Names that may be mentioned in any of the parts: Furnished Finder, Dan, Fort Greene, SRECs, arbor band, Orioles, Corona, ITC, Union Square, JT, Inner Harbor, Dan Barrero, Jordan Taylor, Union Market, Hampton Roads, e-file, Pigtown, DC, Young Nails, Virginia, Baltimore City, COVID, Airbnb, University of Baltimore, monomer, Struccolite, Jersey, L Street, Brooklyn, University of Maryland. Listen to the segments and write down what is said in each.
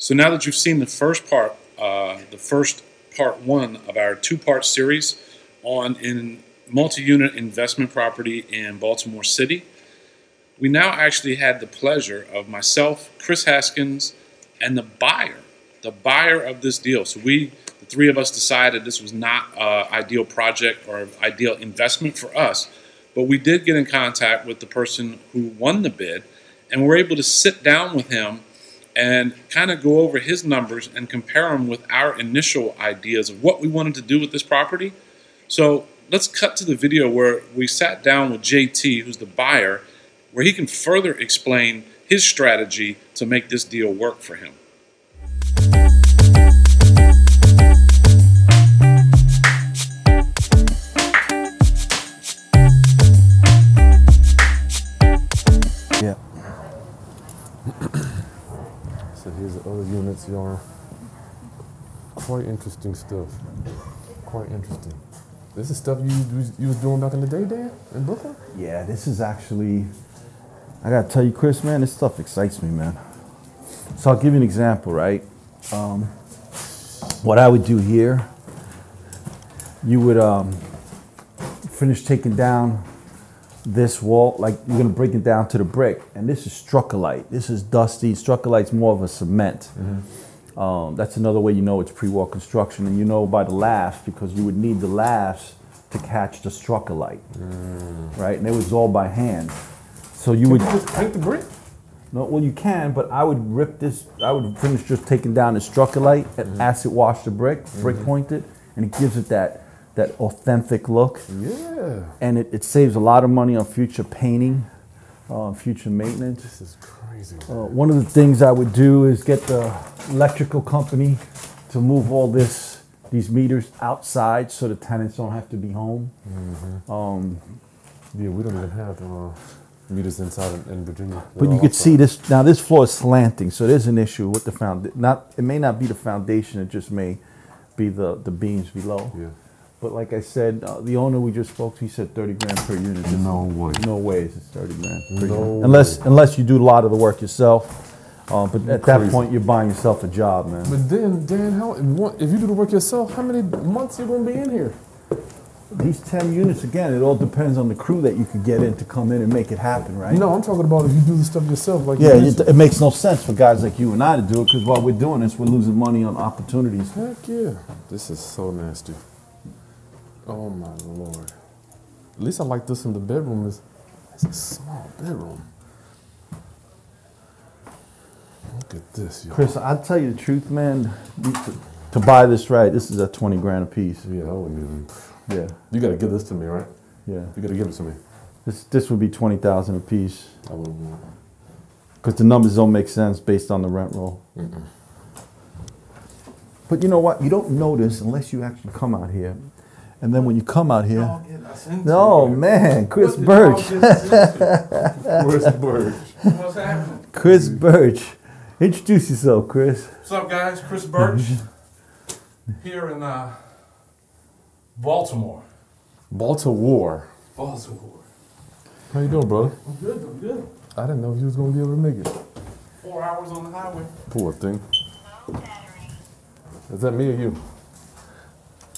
So now that you've seen the first part, part one of our two-part series on multi-unit investment property in Baltimore City, we now actually had the pleasure of myself, Chris Haskins, and the buyer of this deal. So the three of us decided this was not an ideal project or ideal investment for us, but we did get in contact with the person who won the bid, and we were able to sit down with him and kind of go over his numbers and compare them with our initial ideas of what we wanted to do with this property. So let's cut to the video where we sat down with JT, who's the buyer, where he can further explain his strategy to make this deal work for him. Yeah. So here's the other units, y'all. Quite interesting stuff. Quite interesting. This is stuff you was doing back in the day, Dan, in Brooklyn? Yeah, this is actually, I gotta tell you, Chris, man, this stuff excites me, man. So I'll give you an example, right? What I would do here, you would finish taking down this wall, like you're gonna break it down to the brick, and this is Struccolite. This is dusty. Struccolite's more of a cement. Mm-hmm. That's another way you know it's pre-wall construction, and you know by the laths, because you would need the laths to catch the Struccolite, right? And it was all by hand. So you would just paint the brick? No, well you can, but I would rip this. I would finish just taking down the Struccolite and acid wash the brick, brick point it, and it gives it that authentic look. Yeah. And it saves a lot of money on future painting, future maintenance. This is crazy. One of the things I would do is get the electrical company to move all these meters outside so the tenants don't have to be home. Yeah, we don't even have the. Meters inside in Virginia. But you could see this, now this floor is slanting, so there's an issue with the foundation. It may not be the foundation, it just may be the beams below. Yeah. But like I said, the owner we just spoke to, he said 30 grand per unit. No way. No way is it 30 grand per unit. Unless you do a lot of the work yourself. But at that point, you're buying yourself a job, man. But then, Dan, if you do the work yourself, how many months are you going to be in here? These 10 units, again, it all depends on the crew that you could get in to come in and make it happen, right? No, I'm talking about if you do the stuff yourself. Like yeah, it makes no sense for guys like you and I to do it, because while we're doing this, we're losing money on opportunities. Heck yeah. This is so nasty. Oh, my Lord. At least I like this in the bedroom. It's a small bedroom. Look at this, yo. Chris, I'll tell you the truth, man. To buy this right, this is a 20 grand a piece. Yeah, I wouldn't even... Yeah. You gotta give this to me, right? Yeah. You gotta give it to me. This would be 20,000 a piece. I wouldn't. Because the numbers don't make sense based on the rent roll. Mm-mm. But you know what? You don't notice unless you actually come out here. And then when you come out here, no man, Chris Burch. Chris Burch. What's happening? Chris Burch. Introduce yourself, Chris. What's up, guys? Chris Burch. Here in Baltimore. Baltimore. Baltimore. How you doing, brother? I'm good, I'm good. I didn't know if you was going to be able to make it. 4 hours on the highway. Poor thing. Low battery. Is that me or you?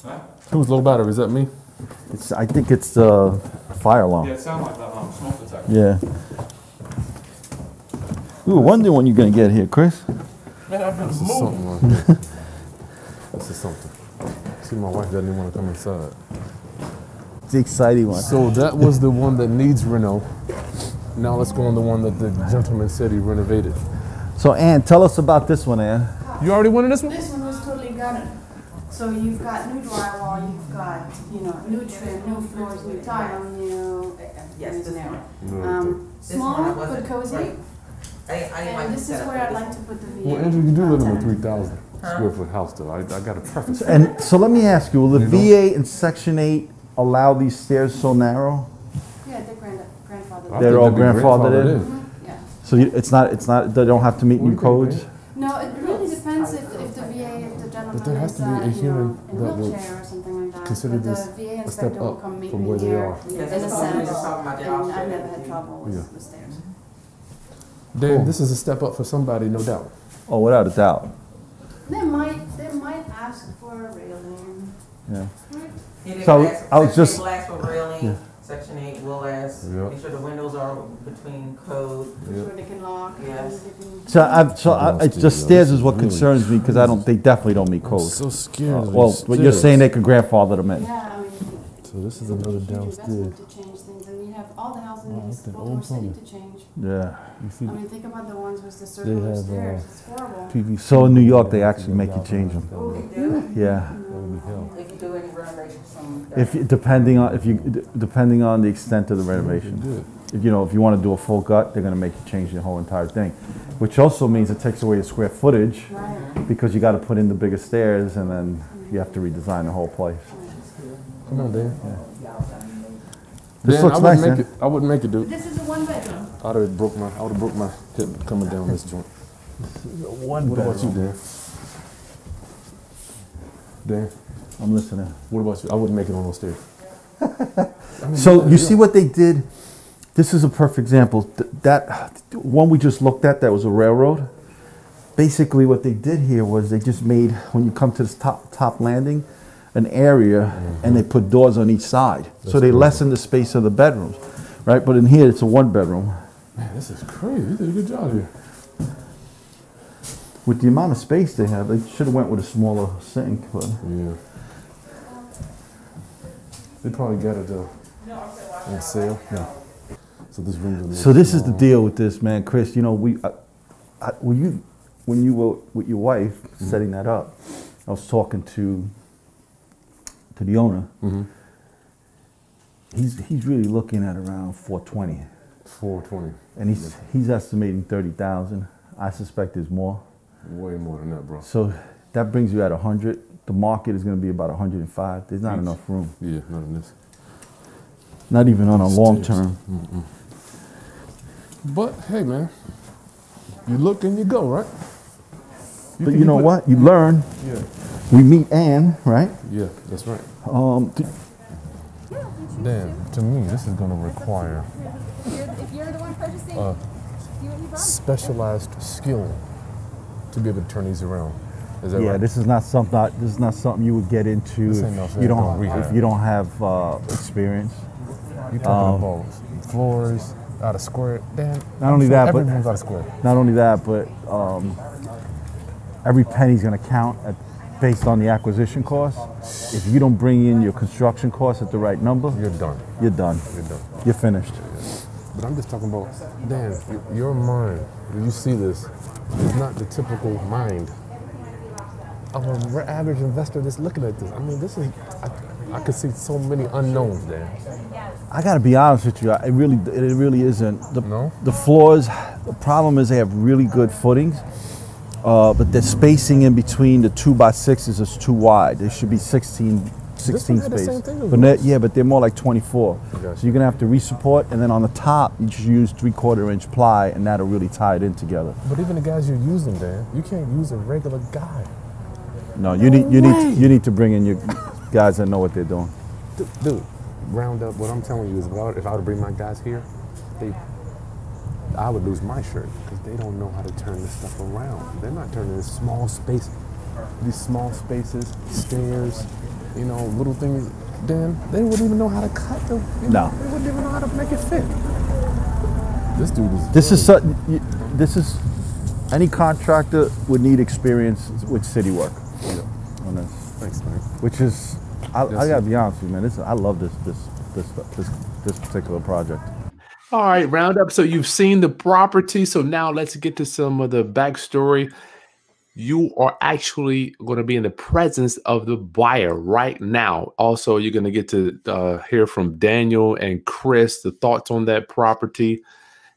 Huh? Who's low battery? Is that me? I think it's the fire alarm. Yeah, it sounds like the smoke detector. Yeah. We were wondering when you're going to get here, Chris. Man, I've been moving. This is something. See, my wife doesn't even want to come inside. It's the exciting one. So that was the one that needs reno. Now let's go on the one that the gentleman said he renovated. So Ann, tell us about this one, Ann. You already wanted this one? This one was totally gutted. So you've got new drywall, you've got, you know, new trim, new floors, new tile, new everything there. Small but cozy. And this is where I'd like to put the view. Well, Andrew, you do live in a 3,000. Square foot house, though. I got a preface. And so let me ask you: will the VA in Section 8 allow these stairs so narrow? Yeah, they're grandfathered. They're all grandfathered in. Mm-hmm. Yeah. So it's not. They don't have to meet new codes. No, it really depends if the VA, if the gentleman is in a wheelchair or something like that. Consider this the VA a step up from where they are. In a sense, and I've never had trouble with stairs. Dave, this is a step up for somebody, no doubt. Oh, without a doubt. They might ask for a railing. Yeah. Right. So I was just. Will ask for railing. Yeah. Section 8 will ask. Yep. Make sure the windows are between code. Yep. Make sure they can lock. Yes. So just stairs is what really concerns me, because I don't. They definitely don't meet code. I'm so scared. Well, but you're saying they could grandfather them in. Yeah. I mean, so this is another downstairs. All the houses in this Baltimore City to change. Yeah. I mean, think about the ones with the circular stairs. It's horrible. PVC. So in New York, they actually make you change them. Oh, they do? Yeah. They can do any renovation. Depending on the extent of the renovation. If you know, if you want to do a full gut, they're going to make you change the whole entire thing, which also means it takes away your square footage, right, because you got to put in the bigger stairs, and then you have to redesign the whole place. Come on, Dan. Yeah. This Dan, looks nice, man. I wouldn't make it, dude. This is a one bedroom. I would have broke my hip coming down this joint. This is a one bedroom. What about you, Dan? Dan, I'm listening. What about you? I wouldn't make it on those stairs. I mean, so you see what they did? This is a perfect example. That one we just looked at, that was a railroad. Basically, what they did here was they just made, when you come to this top landing, an area, and they put doors on each side. That's so they lessen the space of the bedrooms, right? But in here, it's a one bedroom. Man, this is crazy. You did a good job here. With the amount of space they have, they should have went with a smaller sink, but. Yeah. They probably got it on sale. No. So this room. So this is the deal with this, man, Chris. You know, when you were with your wife setting that up, I was talking to the owner. He's really looking at around 420. 420. And he's estimating 30,000. I suspect there's more. Way more than that, bro. So that brings you at 100. The market is going to be about 105. There's not enough room. Yeah, not in this. Not even on a long term. But hey, man, you look and you go, right? But you know what? You learn. Yeah. We meet Ann, right? Yeah, that's right. Dan, to me, this is going to require a specialized skill to be able to turn these around. Is that right? This is not something. This is not something you would get into if you don't have experience. You're talking about floors out of square, Dan. Not only that, but everything's out of square. Not only that, but every penny's going to count at. Based on the acquisition cost. If you don't bring in your construction cost at the right number, you're done. You're done. You're done. You're finished. But I'm just talking about, Dan, your mind, when you see this, is not the typical mind of an average investor that's looking at this. I mean, this is, I could see so many unknowns there. I gotta be honest with you, it really isn't. The floors, the problem is they have really good footings. But the spacing in between the 2x6s is too wide. They should be 16 space. But they're more like 24. Okay. So you're gonna have to resupport, and then on the top you just use 3/4 inch ply, and that'll really tie it in together. But even the guys you're using, Dan, you can't use a regular guy. No, you need to bring in your guys that know what they're doing. Dude, round up. What I'm telling you is, if I were to bring my guys here, I would lose my shirt, because they don't know how to turn this stuff around. They're not turning this small space, these small spaces, stairs, you know, little things. Dan, they wouldn't even know how to cut them. They wouldn't even know how to make it fit. This dude is. This is any contractor would need experience with city work. Yeah. On this. Thanks, man. Which is, I gotta be honest with you, man. I love this particular project. All right, Roundup. So you've seen the property. So now let's get to some of the backstory. You are actually going to be in the presence of the buyer right now. Also, you're going to get to hear from Daniel and Chris, the thoughts on that property,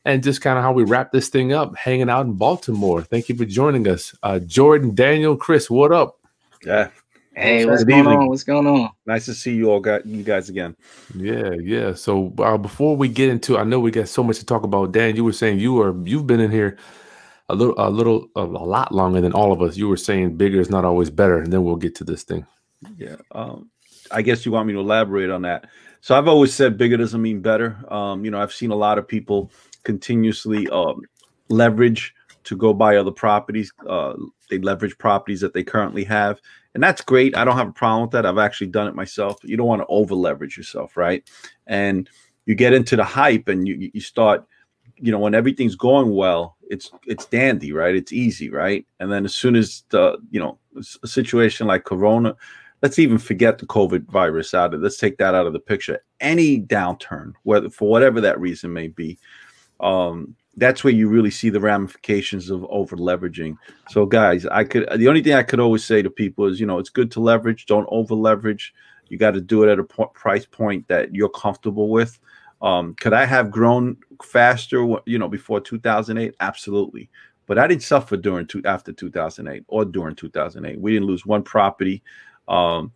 and just kind of how we wrap this thing up, hanging out in Baltimore. Thank you for joining us. Jordan, Daniel, Chris, what up? Yeah. Hey, what's going on? What's going on? Nice to see you all, you guys again. Yeah, yeah. So before we get into, I know we got so much to talk about. Dan, you were saying you've been in here a lot longer than all of us. You were saying bigger is not always better, and then we'll get to this thing. Yeah, I guess you want me to elaborate on that. So I've always said bigger doesn't mean better. You know, I've seen a lot of people continuously leverage to go buy other properties. They leverage properties that they currently have. And that's great. I don't have a problem with that. I've actually done it myself. You don't want to over leverage yourself, right? And you get into the hype and you start, you know, when everything's going well, it's dandy, right? It's easy, right? And then as soon as the, you know, a situation like Corona, let's even forget the COVID virus out of, let's take that out of the picture. Any downturn, whether for whatever that reason may be, that's where you really see the ramifications of over leveraging. So guys, the only thing I could always say to people is, you know, it's good to leverage, don't over leverage. You got to do it at a price point that you're comfortable with. Could I have grown faster, you know, before 2008? Absolutely. But I didn't suffer after 2008 or during 2008. We didn't lose one property. You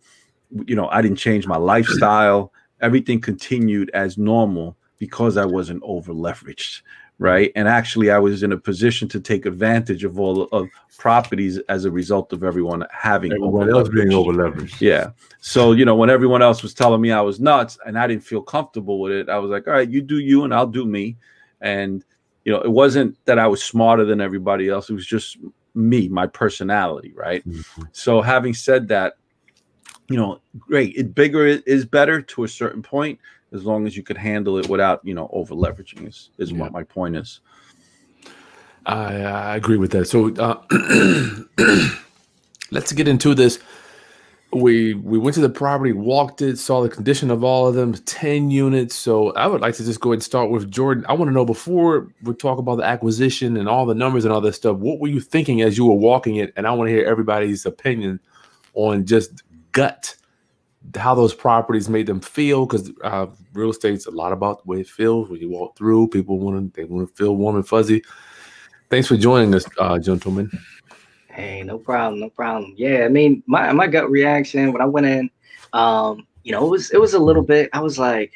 know, I didn't change my lifestyle. Everything continued as normal because I wasn't over leveraged, right? And actually, I was in a position to take advantage of all of properties as a result of everyone having over leveraged. Yeah. So, you know, when everyone else was telling me I was nuts and I didn't feel comfortable with it, I was like, all right, you do you and I'll do me. And, you know, it wasn't that I was smarter than everybody else. It was just me, my personality, right? Mm-hmm. So having said that, you know, great. Bigger is better to a certain point, as long as you could handle it without, you know, over leveraging is what my point is. I agree with that. So let's get into this. We went to the property, walked it, saw the condition of all of them, 10 units. So I would like to just go ahead and start with Jordan. I want to know, before we talk about the acquisition and all the numbers and all that stuff, what were you thinking as you were walking it? And I want to hear everybody's opinion on just gut, how those properties made them feel, because real estate's a lot about the way it feels when you walk through. People want to feel warm and fuzzy. Thanks for joining us, gentlemen. Hey, no problem, no problem. Yeah, I mean, my gut reaction when I went in, you know, it was a little bit. I was like,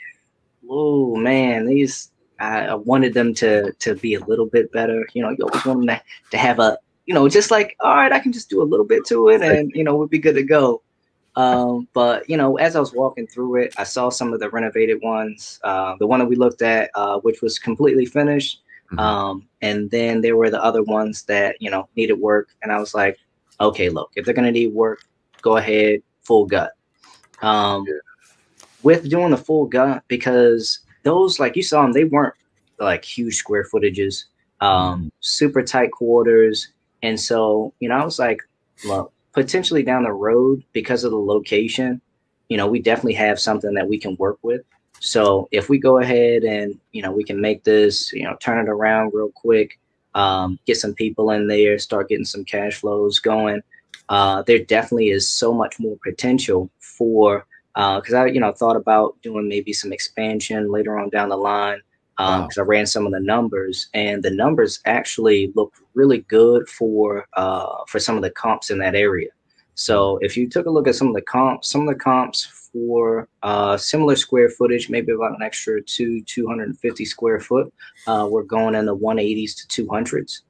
whoa, man, these. I wanted them to be a little bit better. You know, you always want them to have a, you know, just like, all right, I can just do a little bit to it, and you know, we'll be good to go. But you know, as I was walking through it, I saw some of the renovated ones, the one that we looked at, which was completely finished. And then there were the other ones that, you know, needed work. And I was like, okay, look, if they're going to need work, go ahead, full gut, with doing the full gut, because those, like you saw them, they weren't like huge square footages, super tight quarters. And so, you know, I was like, look, potentially down the road, because of the location, you know, we definitely have something that we can work with. So if we go ahead and, you know, we can make this, you know, turn it around real quick, get some people in there, start getting some cash flows going. There definitely is so much more potential for, because I, you know, thought about doing maybe some expansion later on down the line, because I ran some of the numbers, and the numbers actually look really good for some of the comps in that area. So if you took a look at some of the comps for similar square footage, maybe about an extra 250 square foot, we're going in the 180s to 200s.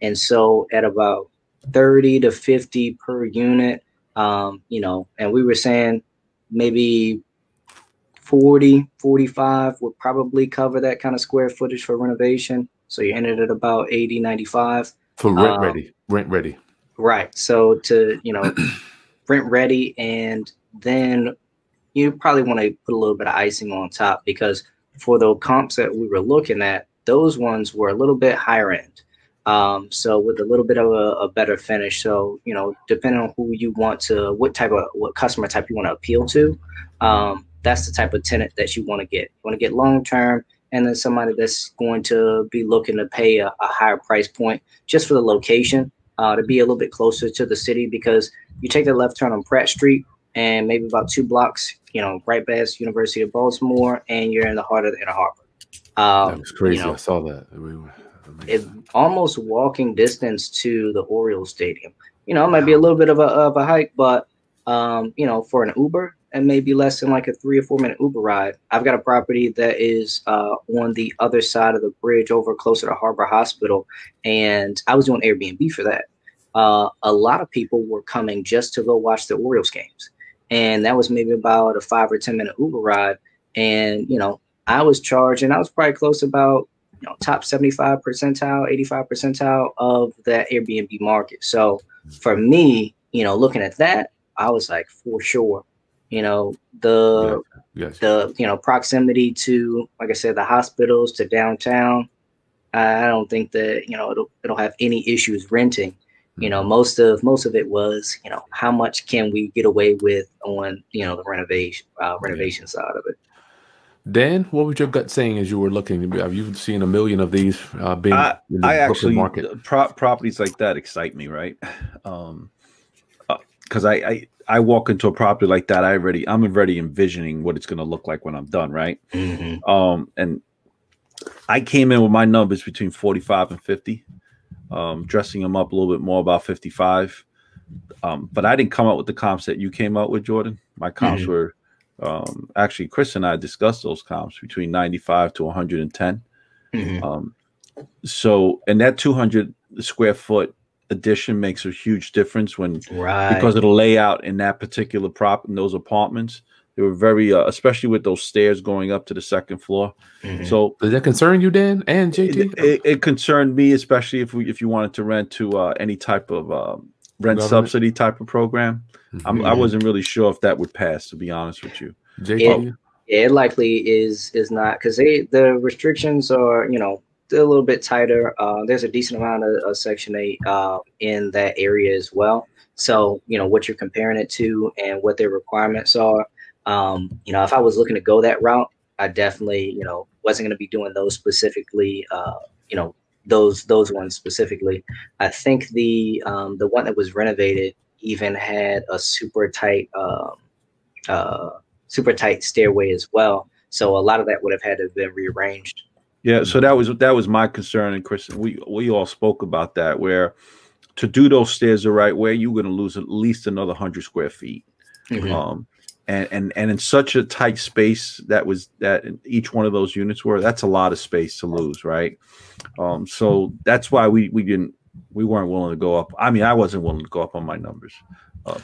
And so at about 30 to 50 per unit, you know, and we were saying maybe 40, 45 would probably cover that kind of square footage for renovation. So you ended at about 80, 95. For rent ready. Rent ready. Right. So to, you know, rent ready. And then you probably want to put a little bit of icing on top, because for the comps that we were looking at, those ones were a little bit higher end. So with a little bit of a better finish. So, you know, depending on who you want to, what customer type you want to appeal to, that's the type of tenant that you want to get. You want to get long-term, and then somebody that's going to be looking to pay a higher price point just for the location, to be a little bit closer to the city, because you take the left turn on Pratt Street and maybe about 2 blocks, you know, right past University of Baltimore, and you're in the heart of the Inner Harbor. That was crazy. You know, I saw that. I mean, it's almost walking distance to the Orioles stadium. You know, it might be a little bit of a hike, but, you know, for an Uber, and maybe less than like a 3 or 4 minute Uber ride. I've got a property that is on the other side of the bridge over closer to Harbor Hospital. And I was doing Airbnb for that. A lot of people were coming just to go watch the Orioles games. And that was maybe about a 5 or 10 minute Uber ride. And, you know, I was probably close about top 75 percentile, 85 percentile of the Airbnb market. So for me, looking at that, I was like, for sure, the, the, proximity to, like I said, the hospitals, to downtown. I don't think that, it'll have any issues renting. Most of it was, how much can we get away with on, the renovation side of it. Dan, what was your gut saying as you were looking? Have you seen a million of these being in the Brooklyn market? Properties like that excite me, right? Because I walk into a property like that, I'm already envisioning what it's going to look like when I'm done, right? Mm-hmm. And I came in with my numbers between 45 and 50, dressing them up a little bit more, about 55. But I didn't come up with the comps that you came out with, Jordan. My comps mm-hmm. were... actually, Chris and I discussed those comps between 95 to 110. Mm-hmm. So, and that 200 square foot addition makes a huge difference when, because of the layout in that particular prop in those apartments, they were very, especially with those stairs going up to the second floor. Mm-hmm. So, does that concern you, Dan and JT? It concerned me, especially if you wanted to rent to any type of rent subsidy type of program. Mm-hmm. I wasn't really sure if that would pass, to be honest with you. It likely is not, because the restrictions are, a little bit tighter. There's a decent amount of Section 8 in that area as well. So, what you're comparing it to and what their requirements are, if I was looking to go that route, I definitely, wasn't going to be doing those specifically, those ones specifically. I think the one that was renovated even had a super tight stairway as well. So a lot of that would have had to have been rearranged. Yeah. So that was my concern. And Chris, we all spoke about that, where to do those stairs the right way, you're going to lose at least another 100 square feet. Mm-hmm. And in such a tight space that each one of those units were, that's a lot of space to lose. Right. So that's why we weren't willing to go up. I mean, I wasn't willing to go up on my numbers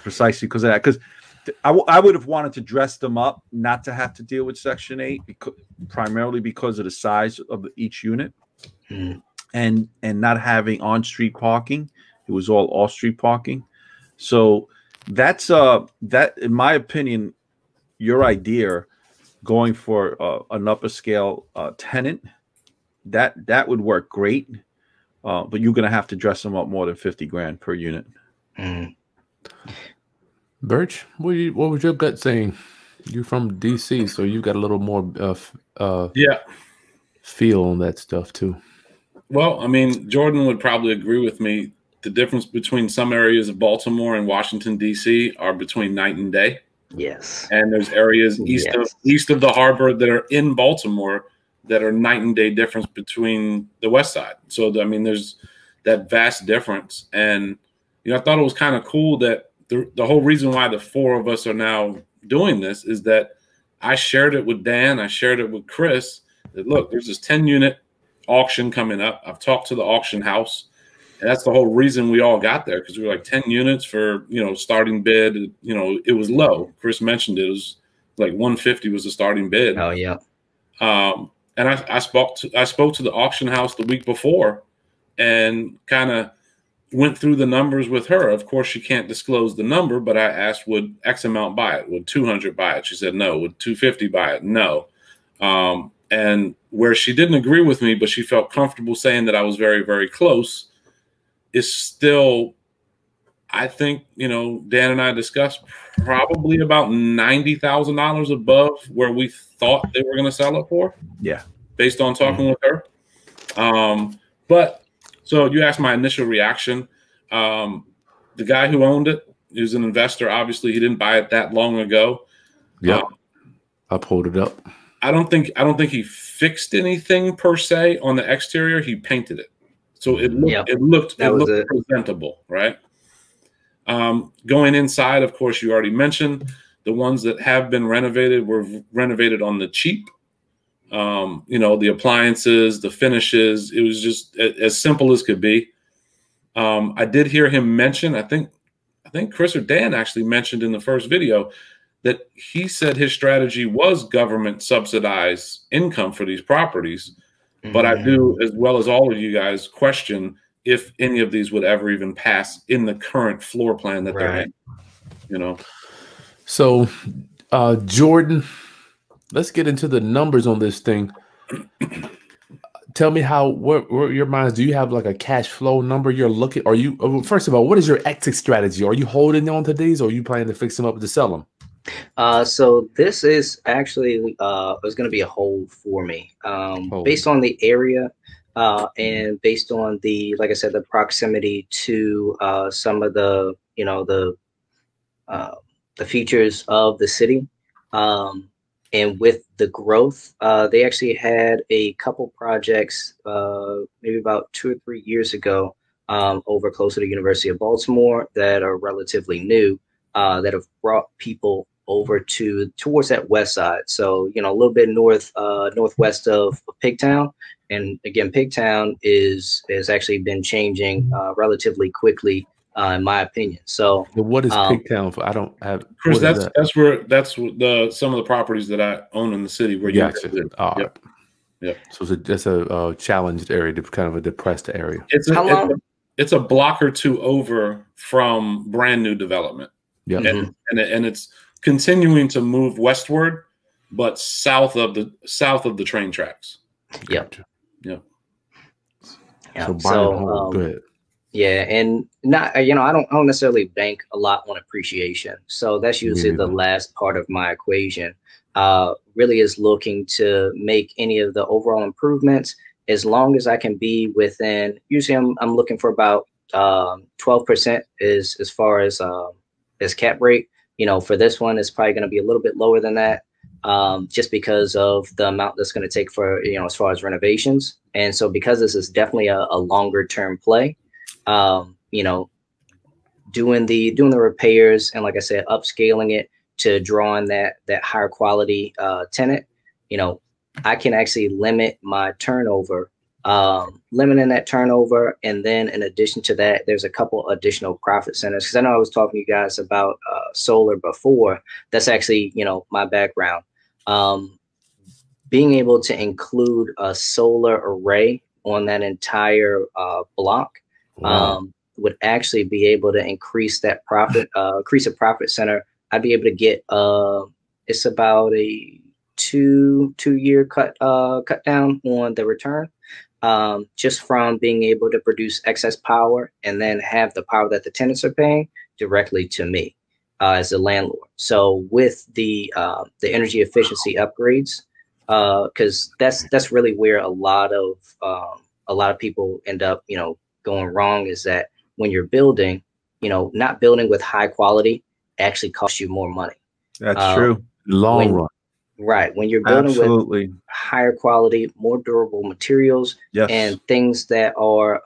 precisely because of that. Because I would have wanted to dress them up, not to have to deal with Section 8, because, primarily because of the size of each unit, mm-hmm. and not having on-street parking. It was all off-street parking. So that's that, in my opinion, your idea going for an upper scale tenant, that would work great. But you're going to have to dress them up more than 50 grand per unit. Mm. Burch, what was your gut saying? You're from DC, so you've got a little more feel on that stuff too. Well, I mean, Jordan would probably agree with me. The difference between some areas of Baltimore and Washington, D.C. are between night and day. Yes. And there's areas east of the harbor that are in Baltimore that are night and day difference between the west side. So, I mean, there's that vast difference. And, I thought it was kind of cool that the whole reason why the four of us are now doing this is that I shared it with Dan. I shared it with Chris that, look, there's this 10-unit auction coming up. I've talked to the auction house. And that's the whole reason we all got there, because we were like 10 units for, starting bid. It was low. Chris mentioned it was like 150 was the starting bid. Oh, yeah. And I spoke to the auction house the week before and kind of went through the numbers with her. Of course, she can't disclose the number, but I asked, would X amount buy it? Would 200 buy it? She said no. Would 250 buy it? No. And where she didn't agree with me, but she felt comfortable saying that I was very, very close, is still, I think, Dan and I discussed probably about $90,000 above where we thought they were going to sell it for. Yeah. Based on talking with her. But so you asked my initial reaction. The guy who owned it, he was an investor. Obviously, he didn't buy it that long ago. Yeah. I pulled it up. I don't think he fixed anything per se on the exterior. He painted it. So it looked presentable, right? Going inside, of course, you already mentioned the ones that have been renovated were renovated on the cheap. The appliances, the finishes, it was just as simple as could be. I did hear him mention, I think Chris or Dan actually mentioned in the first video that he said his strategy was government subsidized income for these properties. But I do, as well as all of you guys, question if any of these would ever even pass in the current floor plan that they're in, you know? So, Jordan, let's get into the numbers on this thing. Tell me how, what your minds, do you have like a cash flow number you're looking, are you, first of all, what is your exit strategy? Are you holding on to these or are you planning to fix them up to sell them? So this is actually, is going to be a hold for me, based on the area, and based on the, like I said, the proximity to, some of the, you know, the features of the city, and with the growth, they actually had a couple projects, maybe about 2 or 3 years ago, over closer to University of Baltimore that are relatively new, that have brought people over to towards that west side. So, you know, a little bit north, northwest of Pigtown. And again, Pigtown is actually been changing relatively quickly, in my opinion. So what is Pigtown for? I don't have, Chris, that's where, that's the, some of the properties that I own in the city where you live. Yep. Yep. So it's a, that's a challenged area, kind of a depressed area. It's a block or two over from brand new development. Yeah. And it's continuing to move westward, but south of the train tracks. Yeah. Yeah. So, good. Yeah. And not, you know, I don't necessarily bank a lot on appreciation. So that's usually the last part of my equation, really is looking to make any of the overall improvements. As long as I can be within, usually I'm looking for about, 12% is as far as cap rate, you know, for this one, it's probably going to be a little bit lower than that. Just because of the amount that's going to take for, you know, as far as renovations. And so because this is definitely a longer term play, you know, doing the repairs and like I said, upscaling it to draw in that higher quality, tenant, you know, I can actually limit my turnover, limiting that turnover. And then in addition to that, there's a couple additional profit centers. Cause I know I was talking to you guys about, solar before. That's actually, you know, my background, being able to include a solar array on that entire, block, would actually be able to increase that profit, increase a profit center. I'd be able to get, it's about a two-year cut down on the return. Just from being able to produce excess power and then have the power that the tenants are paying directly to me as a landlord. So with the energy efficiency upgrades, because that's really where a lot of people end up, you know, going wrong is that when you're building, you know, not building with high quality actually costs you more money. That's true. Long run. Right. When you're building with higher quality, more durable materials and things that are,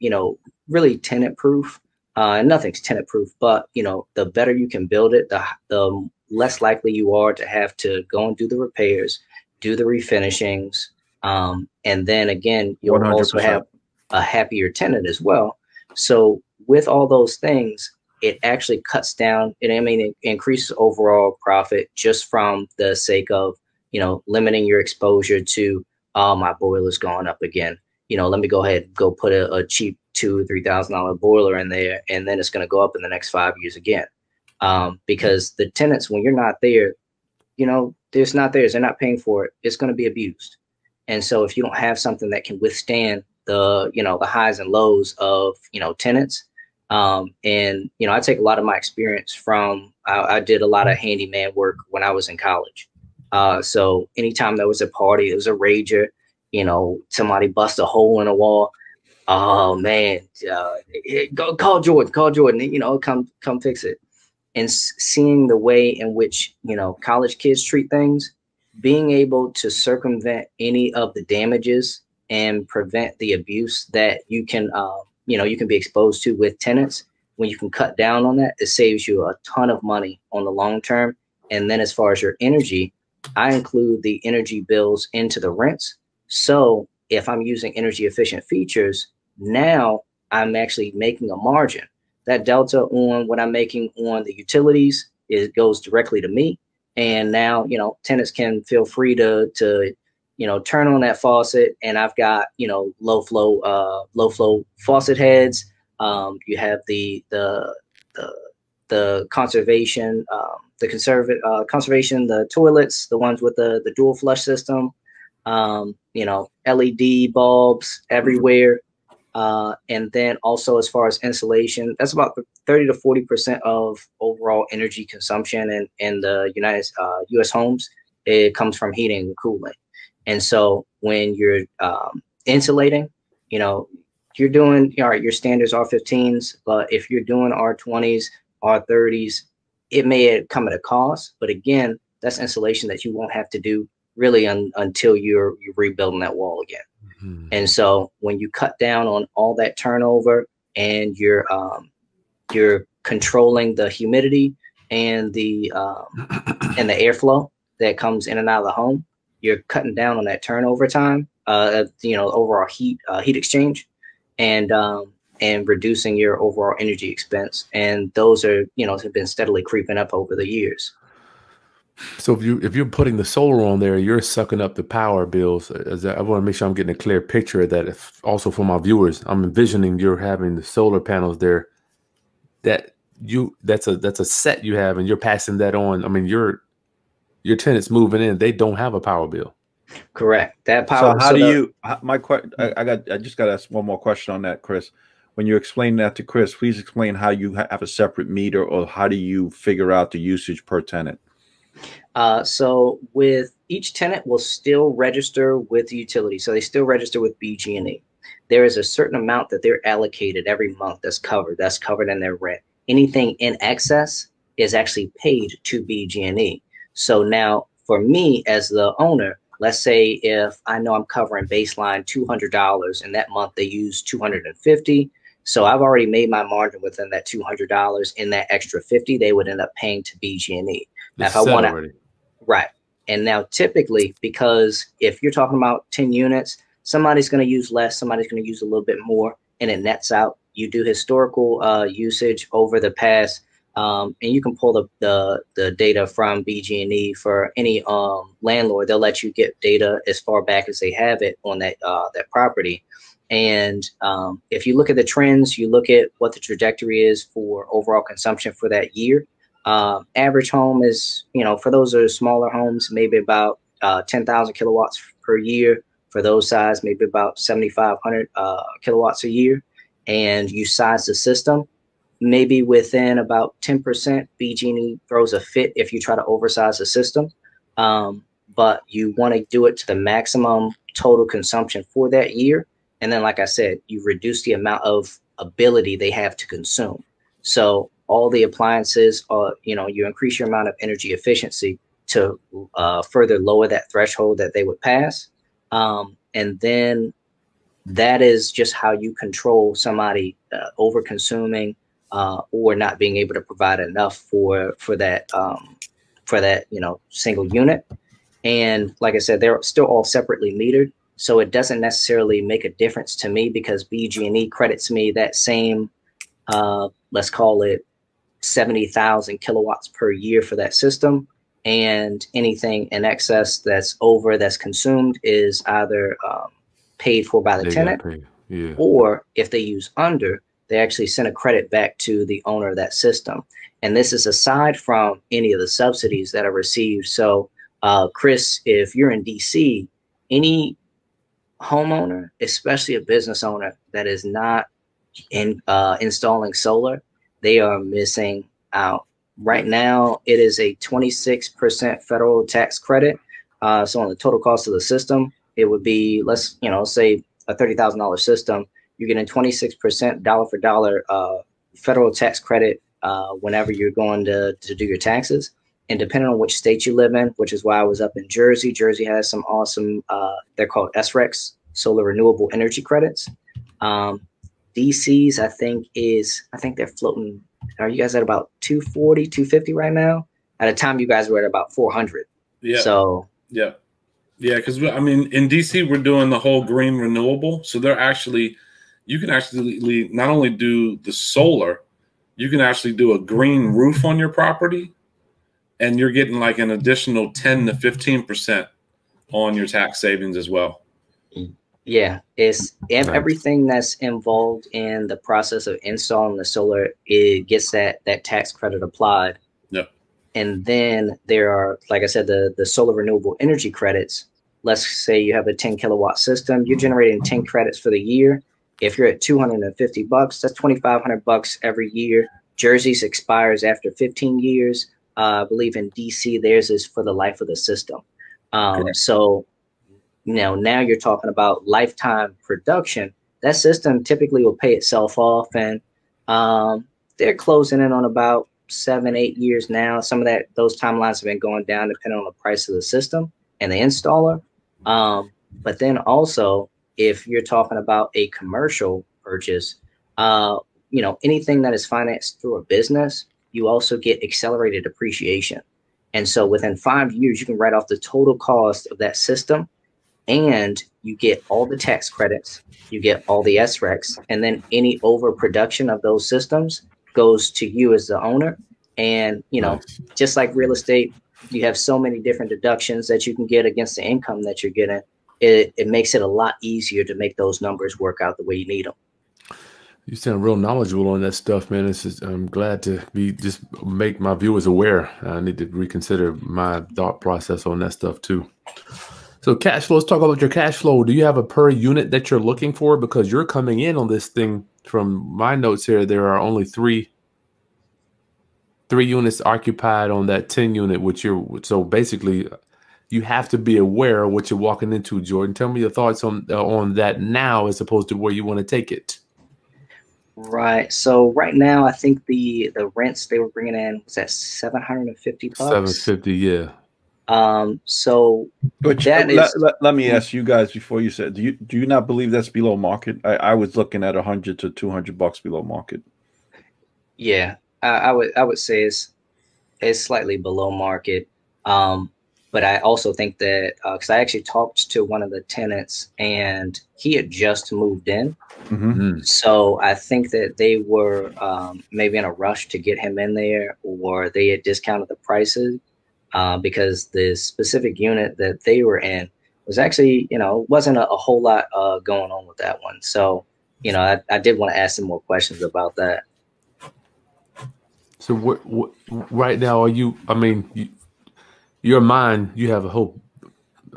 you know, really tenant proof, and nothing's tenant proof, but you know, the better you can build it, the less likely you are to have to go and do the repairs, do the refinishings. And then again, you'll 100%. Also have a happier tenant as well. So with all those things, it actually cuts down, and I mean, it increases overall profit just from the sake of, you know, limiting your exposure to, oh, my boiler's going up again. You know, let me go ahead and go put a cheap $2,000 or $3,000 boiler in there, and then it's going to go up in the next 5 years again. Because the tenants, when you're not there, you know, it's not theirs. They're not paying for it. It's going to be abused. And so if you don't have something that can withstand the, you know, the highs and lows of, you know, tenants, and, you know, I take a lot of my experience from, I did a lot of handyman work when I was in college. So anytime there was a party, it was a rager, you know, somebody bust a hole in a wall. Oh man, go call Jordan, you know, come fix it. And seeing the way in which, you know, college kids treat things, being able to circumvent any of the damages and prevent the abuse that you can, you know, you can be exposed to with tenants. When you can cut down on that, it saves you a ton of money on the long term. And then as far as your energy, I include the energy bills into the rents. So if I'm using energy efficient features, now I'm actually making a margin. That delta on what I'm making on the utilities, it goes directly to me. And now, you know, tenants can feel free to you know, turn on that faucet, and I've got, you know, low flow faucet heads. You have the conservation, the toilets, the ones with the dual flush system, you know, LED bulbs everywhere. And then also as far as insulation, that's about 30 to 40% of overall energy consumption in the U.S. homes. It comes from heating and cooling. And so when you're insulating, you know, you're doing, all right, your standards are R15s, but if you're doing R20s, R30s, it may come at a cost. But again, that's insulation that you won't have to do really until you're rebuilding that wall again. Mm-hmm. And so when you cut down on all that turnover and you're controlling the humidity and the airflow that comes in and out of the home, you're cutting down on that turnover time, you know, overall heat exchange, and reducing your overall energy expense. And those are, you know, have been steadily creeping up over the years. So if you're putting the solar on there, you're sucking up the power bills. I want to make sure I'm getting a clear picture of that. If, also for my viewers, I'm envisioning you're having the solar panels there. That's a set you have, and you're passing that on. I mean, your tenants moving in, they don't have a power bill. Correct. That power. So how do you? I just got to ask one more question on that, Chris. When you explain that to Chris, please explain how you have a separate meter, or how do you figure out the usage per tenant? So with each tenant will still register with the utility. So they still register with BG&E. There is a certain amount that they're allocated every month that's covered. That's covered in their rent. Anything in excess is actually paid to BG&E. So now for me as the owner, let's say if I know I'm covering baseline $200 and that month they use $250. So I've already made my margin within that $200, and that extra $50 they would end up paying to BG&E. Now, if I want to, right. And now typically, because if you're talking about 10 units, somebody's going to use less, somebody's going to use a little bit more, and it nets out. You do historical usage over the past, and you can pull the data from BG&E for any landlord. They'll let you get data as far back as they have it on that that property. And if you look at the trends, you look at what the trajectory is for overall consumption for that year. Average home is, you know, for those that are smaller homes, maybe about 10,000 kilowatts per year. For those size, maybe about 7,500 kilowatts a year. And you size the system, maybe within about 10%. BG&E throws a fit if you try to oversize the system, but you want to do it to the maximum total consumption for that year. And then, like I said, you reduce the amount of ability they have to consume. So all the appliances are, you know, you increase your amount of energy efficiency to further lower that threshold that they would pass. And then that is just how you control somebody over consuming or not being able to provide enough for that, you know, single unit. And like I said, they're still all separately metered. So it doesn't necessarily make a difference to me because BG&E credits me that same, let's call it 70,000 kilowatts per year for that system. And anything in excess that's over, that's consumed, is either paid for by the tenant, yeah, or if they use under, they actually send a credit back to the owner of that system. And this is aside from any of the subsidies that are received. So, Chris, if you're in DC, any homeowner, especially a business owner that is not installing solar, they are missing out. Right now, it is a 26% federal tax credit. So on the total cost of the system, it would be, let's, you know, say a $30,000 system, you're getting 26% dollar for dollar federal tax credit whenever you're going to do your taxes. And depending on which state you live in, which is why I was up in Jersey. Jersey has some awesome, they're called SRECs, solar renewable energy credits. DC's, I think they're floating. Are you guys at about 240, 250 right now? At a time you guys were at about 400. Yeah. So. Yeah. Yeah. Cause I mean, in DC, we're doing the whole green renewable. So they're actually, you can actually not only do the solar, you can actually do a green roof on your property, and you're getting like an additional 10 to 15% on your tax savings as well. Yeah, it's everything that's involved in the process of installing the solar. It gets that tax credit applied. Yeah. And then there are, like I said, the solar renewable energy credits. Let's say you have a 10 kilowatt system. You're generating 10 credits for the year. If you're at $250, that's $2,500 every year. Jersey's expires after 15 years. I believe in DC, theirs is for the life of the system. So now you're talking about lifetime production. That system typically will pay itself off, and they're closing in on about 7-8 years now. Some of those timelines have been going down depending on the price of the system and the installer. But then also, if you're talking about a commercial purchase, anything that is financed through a business, you also get accelerated depreciation. And so within 5 years, you can write off the total cost of that system, and you get all the tax credits, you get all the SRECs, and then any overproduction of those systems goes to you as the owner. And, just like real estate, you have so many different deductions that you can get against the income that you're getting. It makes it a lot easier to make those numbers work out the way you need them. You sound real knowledgeable on that stuff, man. It's just, I'm glad to make my viewers aware. I need to reconsider my thought process on that stuff too. So cash flow, let's talk about your cash flow. Do you have a per unit that you're looking for? Because you're coming in on this thing, from my notes here, there are only three units occupied on that 10 unit, which so basically you have to be aware of what you're walking into, Jordan. Tell me your thoughts on that now as opposed to where you want to take it. Right. So right now, I think the rents they were bringing in was at $750. $750, yeah. So let me ask you guys before you said, do you not believe that's below market? I was looking at $100 to $200 below market. Yeah, I would say it's slightly below market. But I also think that because I actually talked to one of the tenants and he had just moved in. Mm-hmm. So I think that they were maybe in a rush to get him in there, or they had discounted the prices because the specific unit that they were in was actually, wasn't a whole lot going on with that one. So, I did want to ask them more questions about that. So what right now are you, your mind, you have a hope.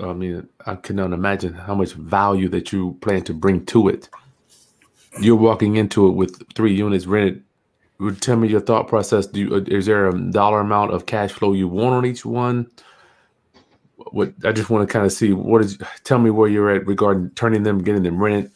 I mean, I cannot imagine how much value that you plan to bring to it. You're walking into it with 3 units rented. Tell me your thought process. Is there a dollar amount of cash flow you want on each one? I just want to kind of see tell me where you're at regarding turning them, getting them rented.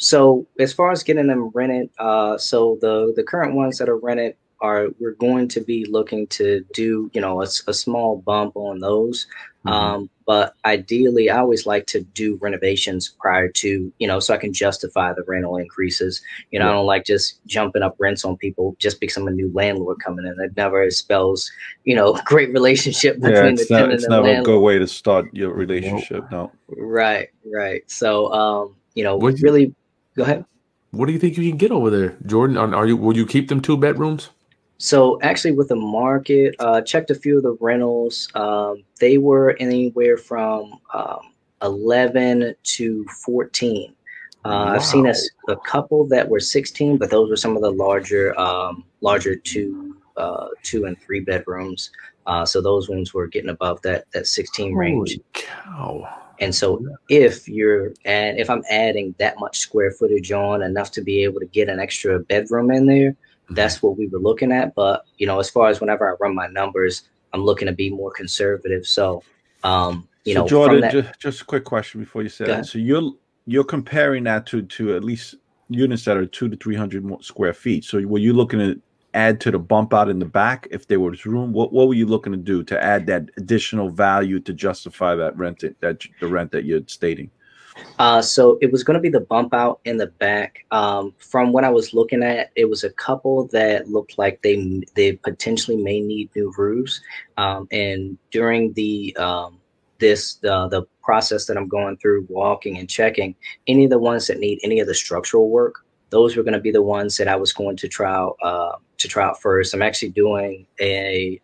So as far as getting them rented, so the current ones that are rented are, we're going to be looking to do, a small bump on those. Mm-hmm. But ideally, I always like to do renovations prior to, so I can justify the rental increases. I don't like just jumping up rents on people just because I'm a new landlord coming in. That never spells, great relationship between the tenant and the landlord. It's never a good way to start your relationship. No. Right. So, go ahead. What do you think you can get over there, Jordan? Will you keep them 2 bedrooms? So actually with the market, checked a few of the rentals. They were anywhere from 11 to 14. Wow. I've seen a couple that were 16, but those were some of the larger 2 and 3 bedrooms. So those ones were getting above that 16 range. Holy cow. And so if I'm adding that much square footage on enough to be able to get an extra bedroom in there, that's what we were looking at. But, as far as whenever I run my numbers, I'm looking to be more conservative. So, so Jordan, just a quick question before you say that. So you're comparing that to at least units that are 200 to 300 more square feet. So were you looking to add to the bump out in the back if there was room? What were you looking to do to add that additional value to justify that rent, the rent that you're stating? So it was going to be the bump out in the back. From what I was looking at, it was a couple that looked like they potentially may need new roofs. And during the process that I'm going through, walking and checking, any of the ones that need any of the structural work, those were going to be the ones that I was going to try out first. I'm actually doing a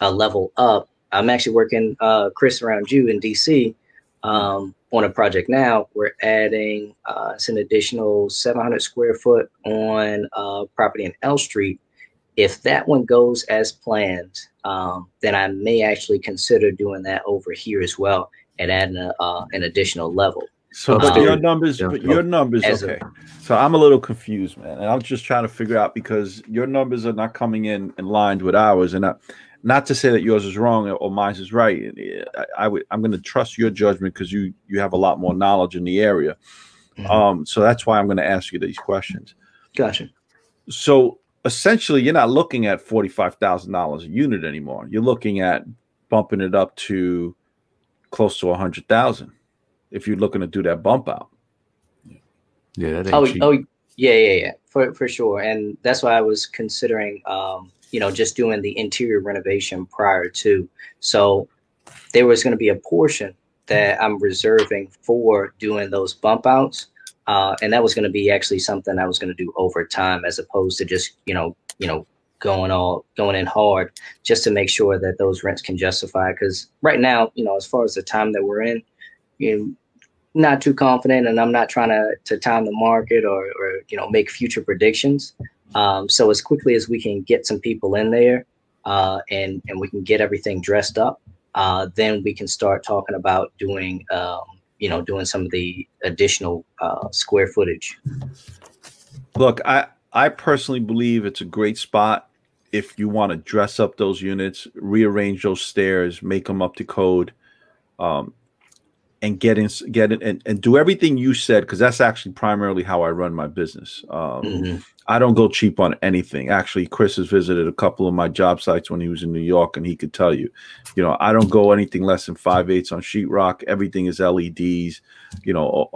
level up I'm actually working, Chris, around you in DC on a project now. We're adding it's an additional 700 square foot on property in L Street. If that one goes as planned, then I may actually consider doing that over here as well and adding a, an additional level. So but your numbers, okay. So I'm a little confused, man. And I'm just trying to figure out because your numbers are not coming in line with ours. And not to say that yours is wrong or mine is right. I'm going to trust your judgment because you have a lot more knowledge in the area. Mm-hmm. So that's why I'm going to ask you these questions. Gotcha. So essentially, you're not looking at $45,000 a unit anymore. You're looking at bumping it up to close to 100,000. If you're looking to do that bump out. Yeah, that ain't cheap. Yeah, for sure. And that's why I was considering, you know, just doing the interior renovation prior to. So there was going to be a portion that I'm reserving for doing those bump outs. And that was going to be actually something I was going to do over time as opposed to just, you know, going in hard just to make sure that those rents can justify. Because right now, you know, as far as the time that we're in, not too confident, and I'm not trying to time the market or you know, make future predictions. So as quickly as we can get some people in there and we can get everything dressed up, then we can start talking about doing, you know, doing some of the additional square footage. Look, I personally believe it's a great spot if you want to dress up those units, rearrange those stairs, make them up to code. And get in and do everything you said, because that's actually primarily how I run my business. I don't go cheap on anything. Actually, Chris has visited a couple of my job sites when he was in New York, and he could tell you, you know, I don't go anything less than 5/8 on sheetrock. Everything is LEDs, you know,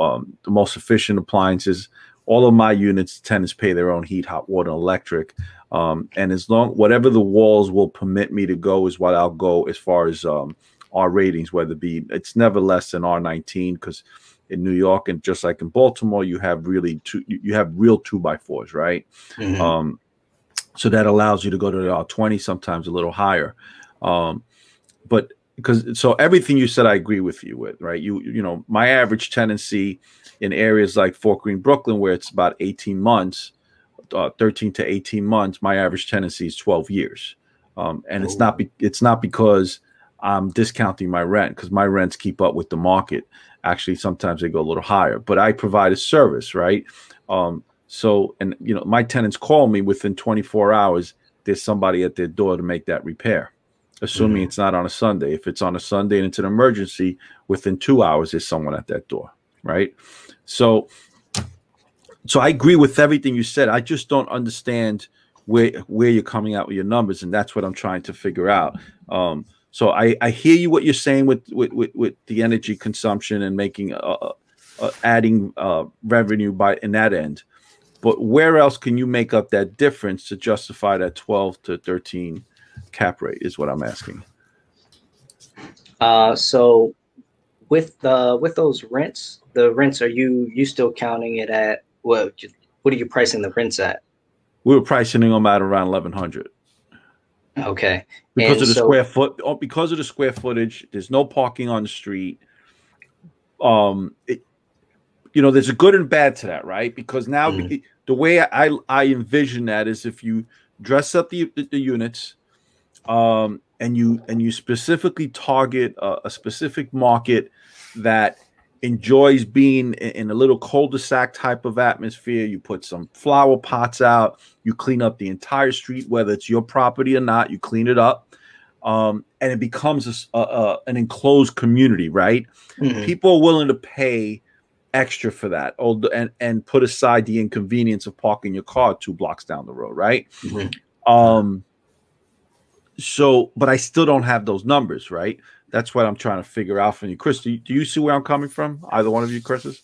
the most efficient appliances. All of my units, tenants pay their own heat, hot water, electric. And as long, whatever the walls will permit me to go is what I'll go as far as, our ratings, whether it be, it's never less than R19, because in New York and just like in Baltimore, you have really real 2x4s, right? Mm-hmm. So that allows you to go to the R20, sometimes a little higher. But because so everything you said, I agree with you with, right? You know, my average tenancy in areas like Fort Greene, Brooklyn, where it's about 18 months, 13 to 18 months, my average tenancy is 12 years. And it's not because I'm discounting my rent, because my rents keep up with the market. Actually, sometimes they go a little higher, but I provide a service, right? So, and you know, my tenants call me within 24 hours, there's somebody at their door to make that repair, assuming it's not on a Sunday. If it's on a Sunday and it's an emergency, within 2 hours, there's someone at that door, right? So I agree with everything you said. I just don't understand where you're coming out with your numbers, and that's what I'm trying to figure out. So I hear you what you're saying with the energy consumption and making adding revenue by in that end, but where else can you make up that difference to justify that 12 to 13 cap rate is what I'm asking. So with those rents, are you still counting it at what are you pricing the rents at? We were pricing them at around 1,100. Okay. Because and of the because of the square footage, there's no parking on the street. You know, there's a good and bad to that, right? Because now the way I envision that is if you dress up the units, and you specifically target a specific market that enjoys being in a little cul-de-sac type of atmosphere. You put some flower pots out. You clean up the entire street, whether it's your property or not. You clean it up, and it becomes an enclosed community, right? Mm-hmm. People are willing to pay extra for that and put aside the inconvenience of parking your car 2 blocks down the road, right? Mm-hmm. But I still don't have those numbers, right? That's what I'm trying to figure out from you. Chris, do you see where I'm coming from? Either one of you, Chris's?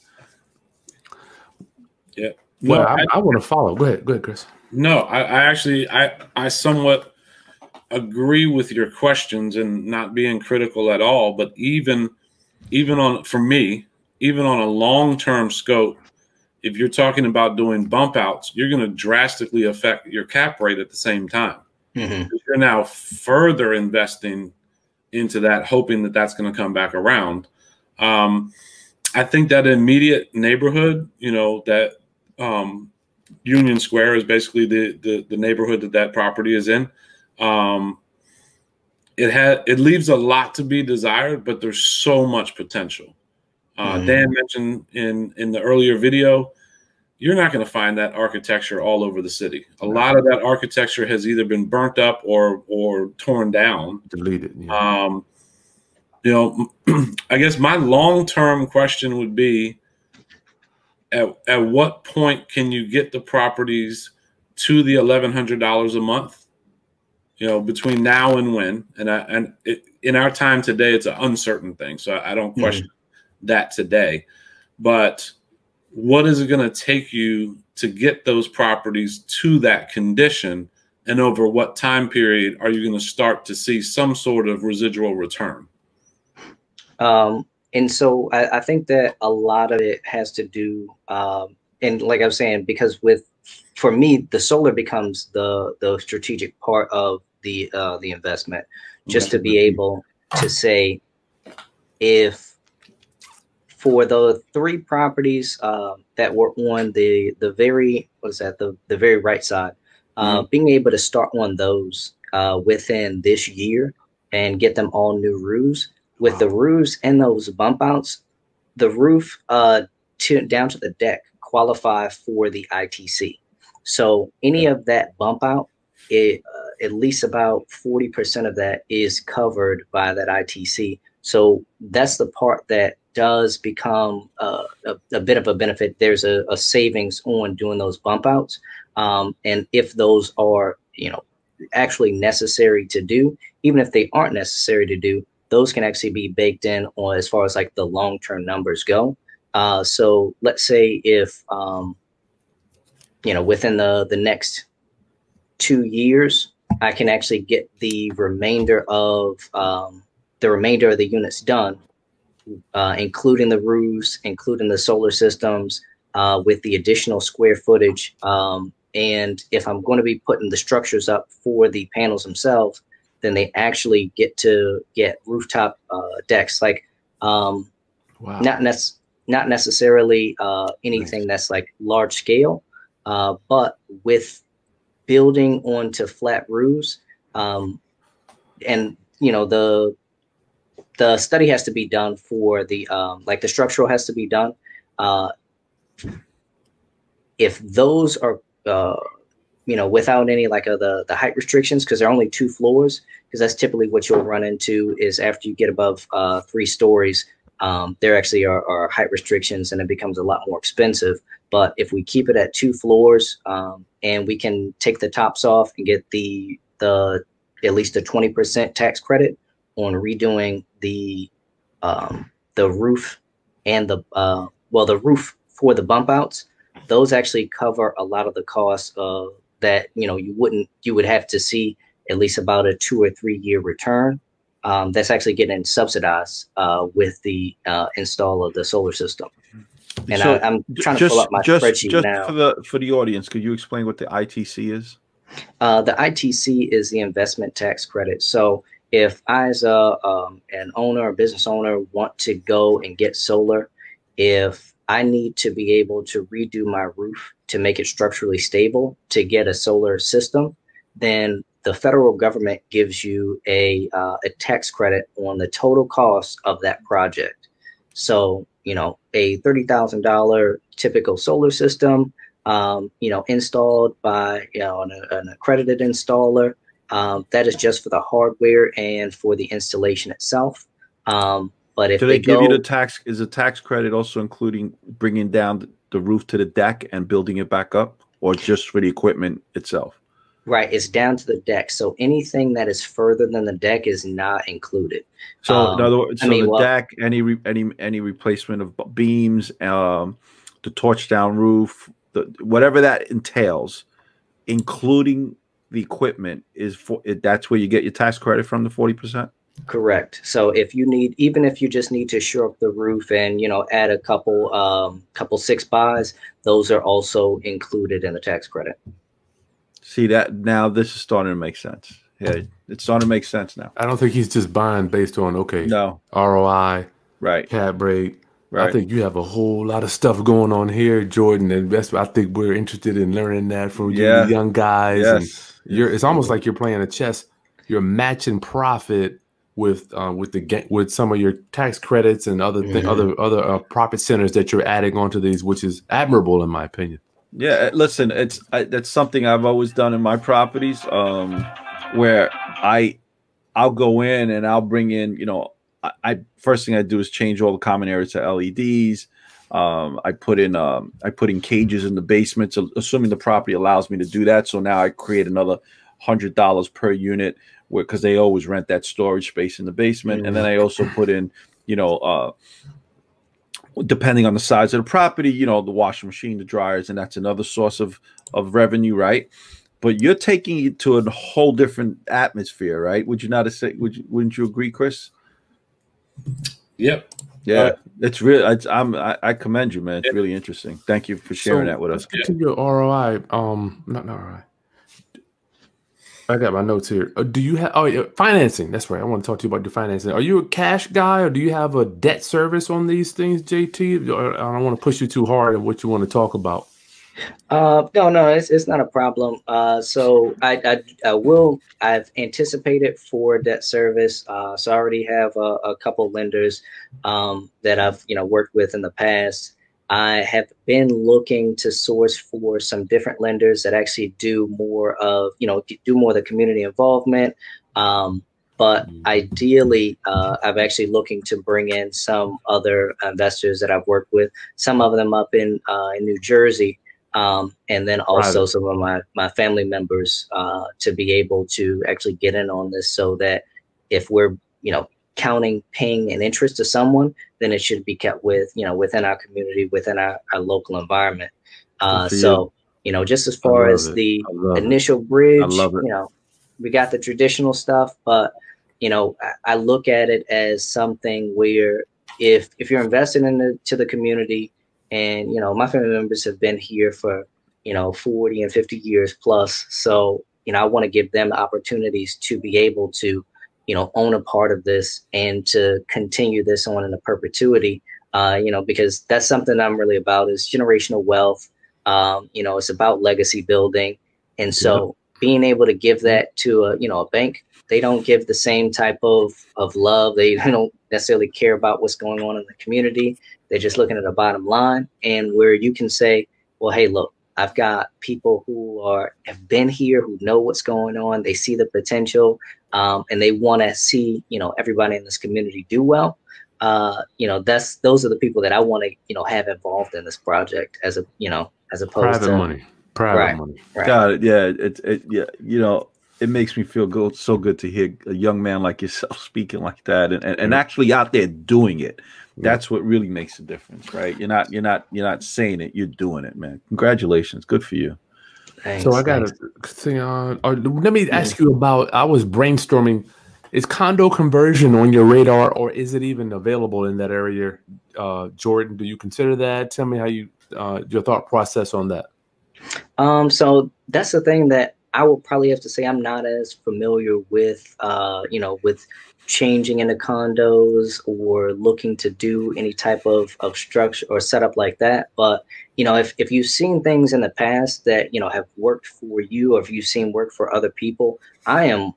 Yeah. Well, no, I want to follow. Go ahead, Chris. No, I actually somewhat agree with your questions and not being critical at all. But even on a long-term scope, if you're talking about doing bump outs, you're going to drastically affect your cap rate at the same time. Mm-hmm. You're now further investing into that, hoping that that's going to come back around. I think that immediate neighborhood, you know, that Union Square is basically the neighborhood that that property is in. It leaves a lot to be desired, but there's so much potential. Dan mentioned in the earlier video, you're not going to find that architecture all over the city. A lot of that architecture has either been burnt up or torn down, deleted. Yeah. You know, I guess my long-term question would be, at what point can you get the properties to the $1,100 a month? You know, between now and when, in our time today, it's an uncertain thing. So I don't question that today, but what is it going to take you to get those properties to that condition? And over what time period are you going to start to see some sort of residual return? And so I think that a lot of it has to do, and like I was saying, because for me, the solar becomes the strategic part of the investment, just to be able to say, if for the three properties that were on the very right side, being able to start on those within this year and get them all new roofs. With the roofs and those bump outs, the roof down to the deck qualify for the ITC. So any of that bump out, at least about 40% of that is covered by that ITC. So that's the part that does become a bit of a benefit. There's a savings on doing those bump outs. And if those are, you know, actually necessary to do, even if they aren't necessary to do, those can actually be baked in on as far as like the long-term numbers go. So let's say if, you know, within the next 2 years, I can actually get the remainder of the units done, including the roofs, including the solar systems, with the additional square footage. And if I'm going to be putting the structures up for the panels themselves, then they actually get rooftop decks. Like, wow. Not necessarily anything that's like large scale, but with building onto flat roofs, and you know, the study has to be done for the like the structural has to be done. If those are you know, without any like the height restrictions, because they're only 2 floors, because that's typically what you'll run into is after you get above 3 stories, there actually are height restrictions and it becomes a lot more expensive. But if we keep it at 2 floors, and we can take the tops off and get the at least a 20% tax credit on redoing the roof and the roof for the bump outs, those actually cover a lot of the costs of that, you know, you would have to see at least about a 2 or 3 year return. That's actually getting subsidized with the install of the solar system. And so I'm trying to pull up my spreadsheet now. For the audience, could you explain what the ITC is? The ITC is the investment tax credit. So if I as an owner or business owner want to go and get solar, if I need to be able to redo my roof to make it structurally stable to get a solar system, then the federal government gives you a tax credit on the total cost of that project. So, you know, a $30,000 typical solar system, you know, installed by, you know, an accredited installer, that is just for the hardware and for the installation itself. But if they give you the tax, is a tax credit also including bringing down the roof to the deck and building it back up, or just for the equipment itself? Right. It's down to the deck. So anything that is further than the deck is not included. So, in other words, the deck, any replacement of beams, the torch down roof, whatever that entails, including the equipment, that's where you get your tax credit from, the 40%. Correct. So if you need, even if you just need to shore up the roof and, you know, add a couple 6x, those are also included in the tax credit. See that now? This is starting to make sense. Yeah, It's starting to make sense now. I don't think he's just buying based on, okay, no ROI, right, cap rate. Right. I think you have a whole lot of stuff going on here, Jordan, and that's I think we're interested in learning that from you young guys. Yes. And it's almost like you're playing a chess. You're matching profit with some of your tax credits and other other profit centers that you're adding onto these, which is admirable in my opinion. Yeah, listen, that's something I've always done in my properties, where I'll go in and I'll bring in, you know, first thing I do is change all the common areas to LEDs. I put in cages in the basement, so assuming the property allows me to do that. So now I create another $100 per unit, where because they always rent that storage space in the basement. And then I also put in, you know, depending on the size of the property, you know, the washing machine, the dryers, and that's another source of revenue, right? But you're taking it to a whole different atmosphere, right? Would you not say? Wouldn't you agree, Chris? Yep. Yeah, it's really. I commend you, man. It's really interesting. Thank you for sharing that with us. Let's get to your ROI. Not ROI. I got my notes here. Do you have financing? That's right. I want to talk to you about the financing. Are you a cash guy, or do you have a debt service on these things, JT? Or I don't want to push you too hard on what you want to talk about. No, it's not a problem. So I've anticipated for debt service. So I already have a couple lenders, that I've, you know, worked with in the past. I have been looking to source for some different lenders that actually do more of, you know, do more of the community involvement. But ideally, I'm actually looking to bring in some other investors that I've worked with, some of them up in New Jersey, and then also some of my family members to be able to actually get in on this so that if we're, you know, counting, paying an interest to someone, then it should be kept with, you know, within our community, within our local environment. So, you know, just as far as the initial bridge, you know, we got the traditional stuff, but you know, I look at it as something where if you're invested to the community, and, you know, my family members have been here for, you know, 40 and 50 years plus. So, you know, I want to give them the opportunities to be able to, you know, own a part of this and to continue this on in a perpetuity, you know, because that's something I'm really about is generational wealth. You know, it's about legacy building. And so being able to give that to a, you know, a bank, they don't give the same type of love. They don't necessarily care about what's going on in the community. They're just looking at the bottom line, and where you can say, well, hey, look, I've got people who have been here, who know what's going on. They see the potential, and they want to see, you know, everybody in this community do well. You know, those are the people that I want to, you know, have involved in this project as a, you know, as opposed to private money. Right. Got it. Yeah. Yeah. You know, it makes me feel good. So good to hear a young man like yourself speaking like that, and actually out there doing it. That's what really makes the difference, right? You're not saying it. You're doing it, man. Congratulations. Good for you. Thanks, so I got a thing on. Let me ask you about. I was brainstorming. Is condo conversion on your radar, or is it even available in that area? Jordan, do you consider that? Tell me how you your thought process on that. So that's the thing that I would probably have to say I'm not as familiar with, you know, with changing into condos or looking to do any type of structure or setup like that. But, you know, if you've seen things in the past that, you know, have worked for you, or if you've seen work for other people, I'm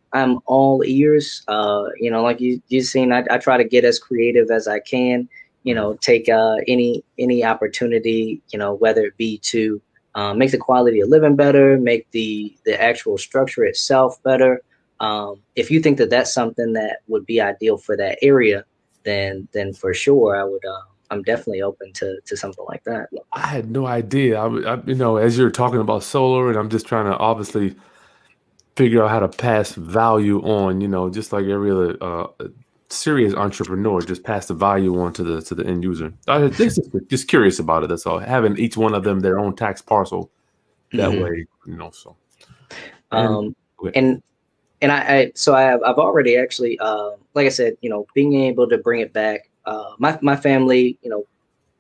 all ears. You know, like you've seen, I try to get as creative as I can, you know, take any opportunity, you know, whether it be to make the quality of living better, make the actual structure itself better. If you think that that's something that would be ideal for that area, then for sure I would. I'm definitely open to something like that. I had no idea. I you know, as you're talking about solar, and I'm just trying to obviously figure out how to pass value on. You know, just like every other serious entrepreneur, just pass the value on to the end user. Just curious about it. That's all. Having each one of them their own tax parcel, that way, you know. So, I've already actually, like I said, you know, being able to bring it back. My family, you know,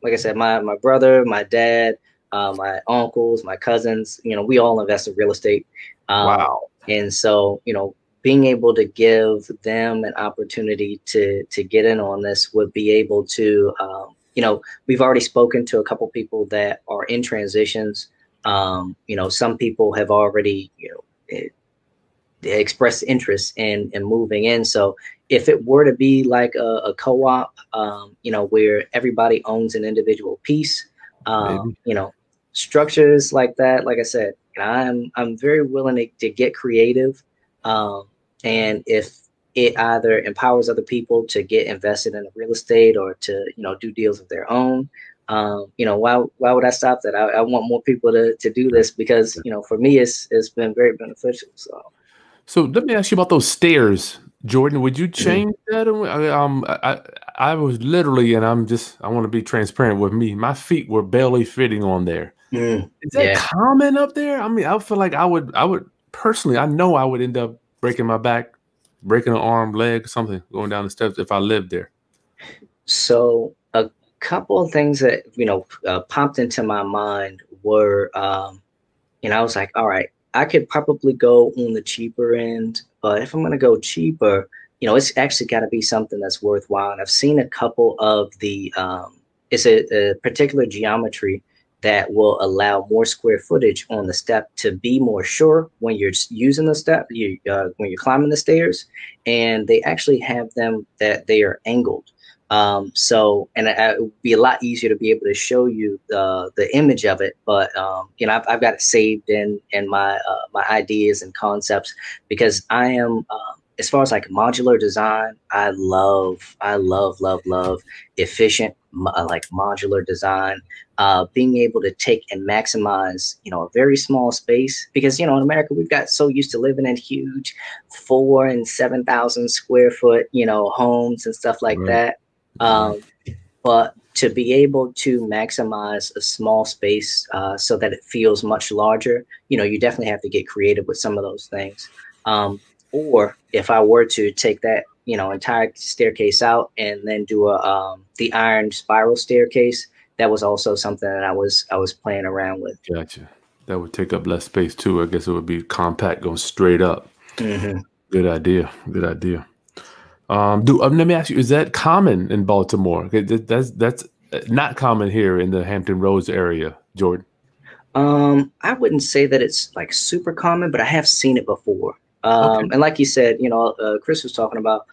like I said, my brother, my dad, my uncles, my cousins, you know, we all invest in real estate. Wow. And so, you know, being able to give them an opportunity to get in on this would be able to, you know, we've already spoken to a couple people that are in transitions. You know, some people have already, you know, expressed interest in moving in. So if it were to be like a co-op, you know, where everybody owns an individual piece, you know, structures like that, like I said, I'm very willing to get creative. And if it either empowers other people to get invested in the real estate or to, you know, do deals of their own, you know, why would I stop that? I want more people to do this because, you know, for me, it's been very beneficial. So let me ask you about those stairs, Jordan. Would you change that? I was literally, and I want to be transparent with me. My feet were barely fitting on there. Is that common up there? I mean, I feel like I would personally, I know I would end up breaking my back, breaking an arm, leg, something going down the steps if I lived there. So a couple of things that, you know, popped into my mind were, you know, I was like, all right, I could probably go on the cheaper end, but if I'm going to go cheaper, you know, it's actually got to be something that's worthwhile. And I've seen a couple of the, it's a particular geometry that will allow more square footage on the step to be more sure when you're using the step, when you're climbing the stairs, and they actually have them that they are angled. So, and it would be a lot easier to be able to show you the image of it, but, you know, I've got it saved in my, my ideas and concepts because I am, as far as like modular design, I love efficient, like modular design, being able to take and maximize, you know, a very small space because, you know, in America, we've got so used to living in huge 4,000 and 7,000 square foot, you know, homes and stuff like that. But to be able to maximize a small space so that it feels much larger, you know, you definitely have to get creative with some of those things. Or if I were to take that, you know, entire staircase out and then do a the iron spiral staircase, that was also something that I was playing around with. Gotcha. That would take up less space too. I guess it would be compact going straight up. Good idea. Good idea. Let me ask you: is that common in Baltimore? That's not common here in the Hampton Roads area, Jordan. I wouldn't say that it's like super common, but I have seen it before. And like you said, you know, Chris was talking about,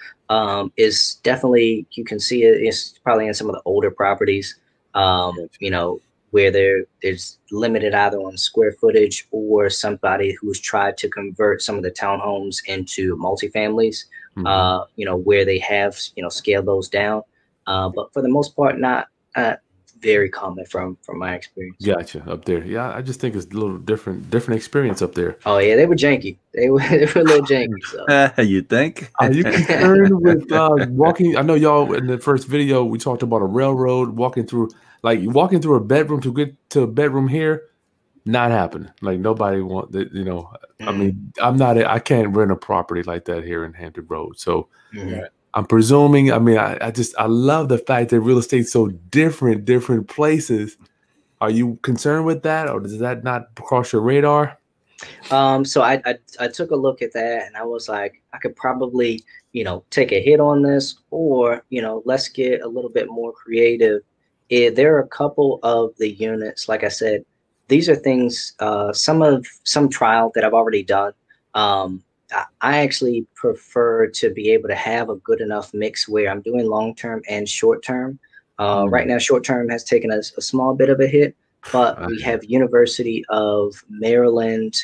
is definitely, you can see it, it's probably in some of the older properties, you know, where there's limited either on square footage or somebody who's tried to convert some of the townhomes into multifamilies, you know, where they have, you know, scaled those down. But for the most part, not very common from my experience. Gotcha. Up there. Yeah. I just think it's a little different experience up there. Oh yeah. They were janky. They were a little janky. So. You think? Are you concerned with walking? I know y'all in the first video, we talked about a railroad, walking through a bedroom to get to a bedroom here. Not happening. Like nobody want that, you know, I mean, I can't rent a property like that here in Hampton Roads. So I'm presuming, I mean, I love the fact that real estate's so different places. Are you concerned with that, or does that not cross your radar? So I took a look at that and I was like, I could probably, you know, take a hit on this, or, you know, let's get a little bit more creative. There are a couple of the units, like I said, these are things, some trial that I've already done. I actually prefer to be able to have a good enough mix where I'm doing long-term and short-term. Right now, short-term has taken a small bit of a hit, but we have University of Maryland,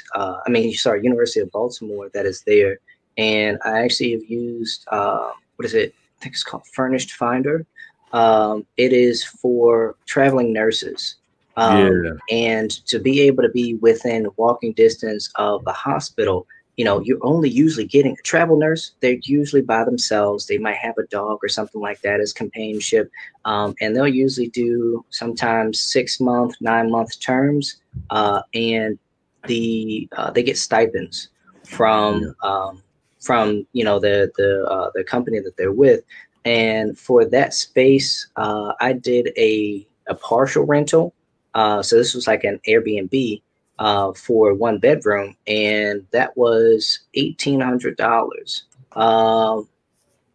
University of Baltimore that is there. And I actually have used, I think it's called Furnished Finder. It is for traveling nurses. And to be able to be within walking distance of the hospital, you know, you're only usually getting a travel nurse. They're usually by themselves. They might have a dog or something like that as companionship. And they'll usually do sometimes 6-month, 9-month terms. And they get stipends from you know, the company that they're with. And for that space, I did a partial rental. So this was like an Airbnb. for one bedroom, and that was $1,800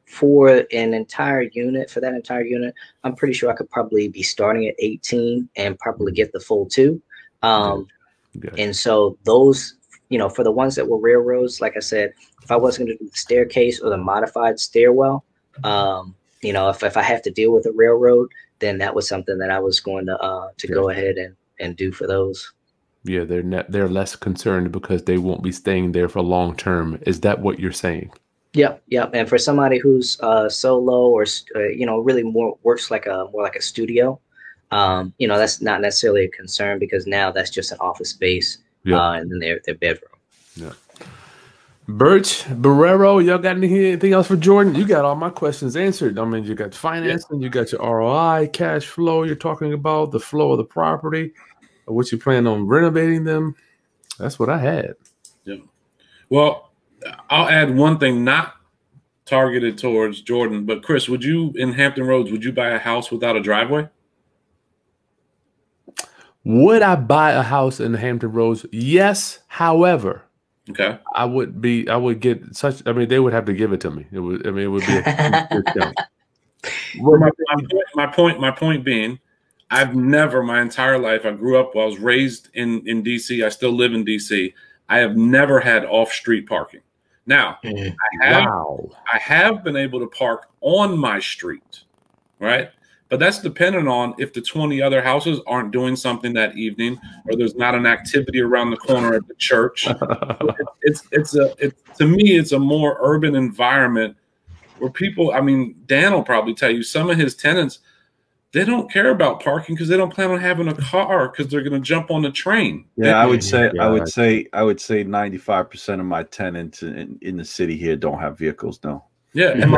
for an entire unit. For that entire unit, I'm pretty sure I could probably be starting at 18 and probably get the full two. Okay. And so those, you know, for the ones that were railroads, like I said, if I wasn't going to do the staircase or the modified stairwell, you know, if I have to deal with a railroad, then that was something that I was going to go ahead and do for those. Yeah, they're less concerned because they won't be staying there for long term. Is that what you're saying? Yep, yep. And for somebody who's solo or you know, really works like a studio, you know, that's not necessarily a concern because now that's just an office space, and then their bedroom. Yeah. Burch, Barrero, y'all got anything else for Jordan? You got all my questions answered. I mean, you got financing, you got your ROI, cash flow. You're talking about the flow of the property, what you plan on renovating them. That's what I had. Yeah. Well, I'll add one thing not targeted towards Jordan, but Chris, would you, in Hampton Roads, would you buy a house without a driveway? Would I buy a house in Hampton Roads? Yes. However, okay, I would get such, I mean, they would have to give it to me. It would, I mean, it would be a my point being, I've never, my entire life, I grew up, well, I was raised in DC. I still live in DC. I have never had off-street parking. Now, I have been able to park on my street, right? But that's dependent on if the 20 other houses aren't doing something that evening, or there's not an activity around the corner at the church. To me, it's a more urban environment where people, I mean, Dan will probably tell you some of his tenants, they don't care about parking because they don't plan on having a car because they're going to jump on the train. Yeah, I would say 95% of my tenants in the city here don't have vehicles now. Yeah, and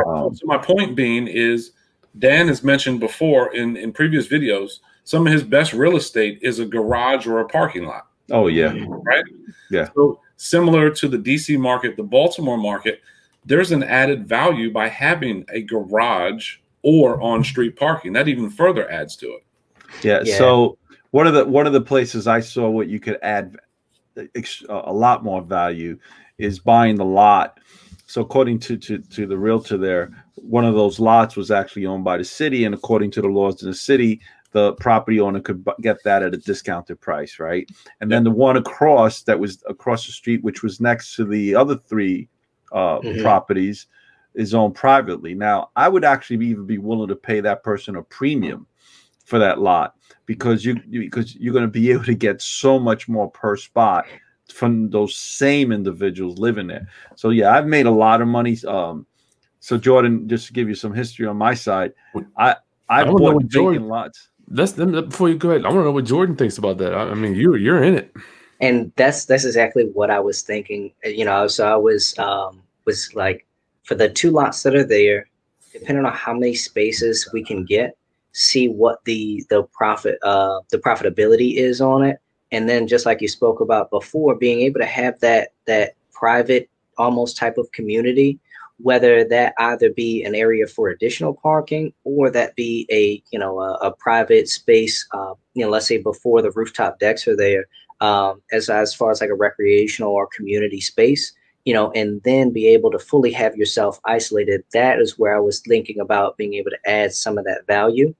my point being is, Dan has mentioned before in previous videos, some of his best real estate is a garage or a parking lot. Oh, yeah. Right? Yeah. So similar to the DC market, the Baltimore market, there's an added value by having a garage or on-street parking. That even further adds to it. Yeah, yeah. So one of the places I saw what you could add a lot more value is buying the lot. So according to the realtor there, one of those lots was actually owned by the city, and according to the laws in the city, the property owner could get that at a discounted price, right? And then the one across, that was across the street, which was next to the other three properties, is owned privately. Now, I would actually even be willing to pay that person a premium for that lot because you're going to be able to get so much more per spot from those same individuals living there. So yeah, I've made a lot of money. So Jordan, just to give you some history on my side, I bought Jordan lots. Before you go ahead, I want to know what Jordan thinks about that. I mean, you're in it, and that's exactly what I was thinking. You know, so I was like, for the two lots that are there, depending on how many spaces we can get, see what the profitability is on it. And then just like you spoke about before, being able to have that private almost type of community, whether that either be an area for additional parking or that be a private space, you know, let's say before the rooftop decks are there, as far as like a recreational or community space, you know, and then be able to fully have yourself isolated. That is where I was thinking about being able to add some of that value.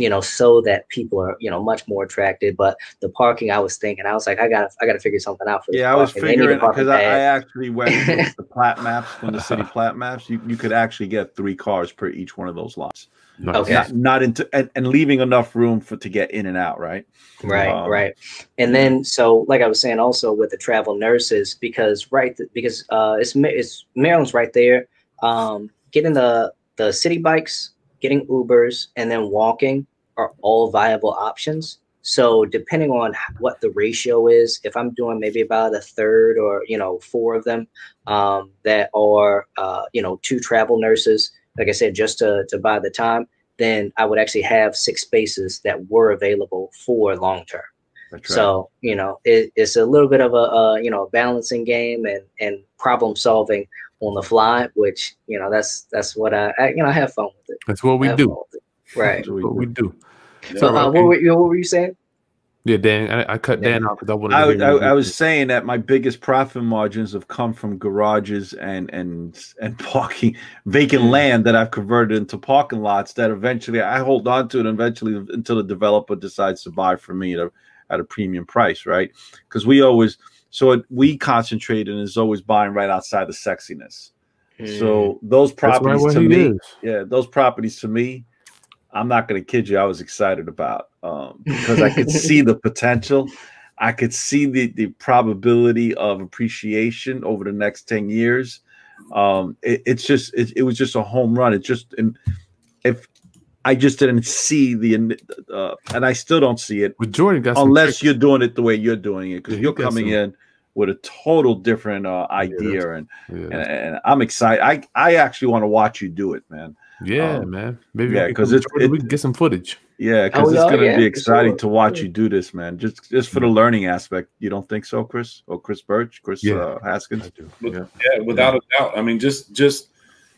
You know, so that people are, you know, much more attracted. But the parking, I was like, I gotta figure something out for this. Yeah, I was figuring, because I actually went to the plat maps, from the city plat maps. You could actually get 3 cars per each one of those lots. Nice. Okay, and leaving enough room to get in and out, right? Right, right. And then, so like I was saying, also with the travel nurses, because it's Maryland's right there. Getting the city bikes, getting Ubers, and then walking are all viable options. So depending on what the ratio is, if I'm doing maybe about a third or, you know, 4 of them that are, you know, 2 travel nurses, like I said, just to buy the time, then I would actually have 6 spaces that were available for long term. Right. So, you know, it's a little bit of a balancing game and problem solving on the fly, which, you know, that's what I have fun with it. That's what we do. Right. That's what we do. So what were you saying? Yeah, Dan. I cut Dan off because I wanted. I was saying that my biggest profit margins have come from garages and parking vacant land that I've converted into parking lots. That eventually I hold on to it eventually until the developer decides to buy from me at a premium price, right? Because we always we concentrate and is always buying right outside the sexiness. Mm. So those properties to me, I'm not going to kid you, I was excited about because I could see the potential. I could see the probability of appreciation over the next 10 years. It was just a home run. It just, and if I just didn't see the, and I still don't see it, unless you're doing it the way you're doing it, because you're coming in with a total different idea. And I'm excited. I actually want to watch you do it, man. Yeah, man. Maybe because we can get some footage. Yeah, because it's going to be exciting to watch you do this, man. Just for the learning aspect. You don't think so, Chris? Or Chris Burch, Chris Haskins? I do. Yeah, without a doubt. I mean, just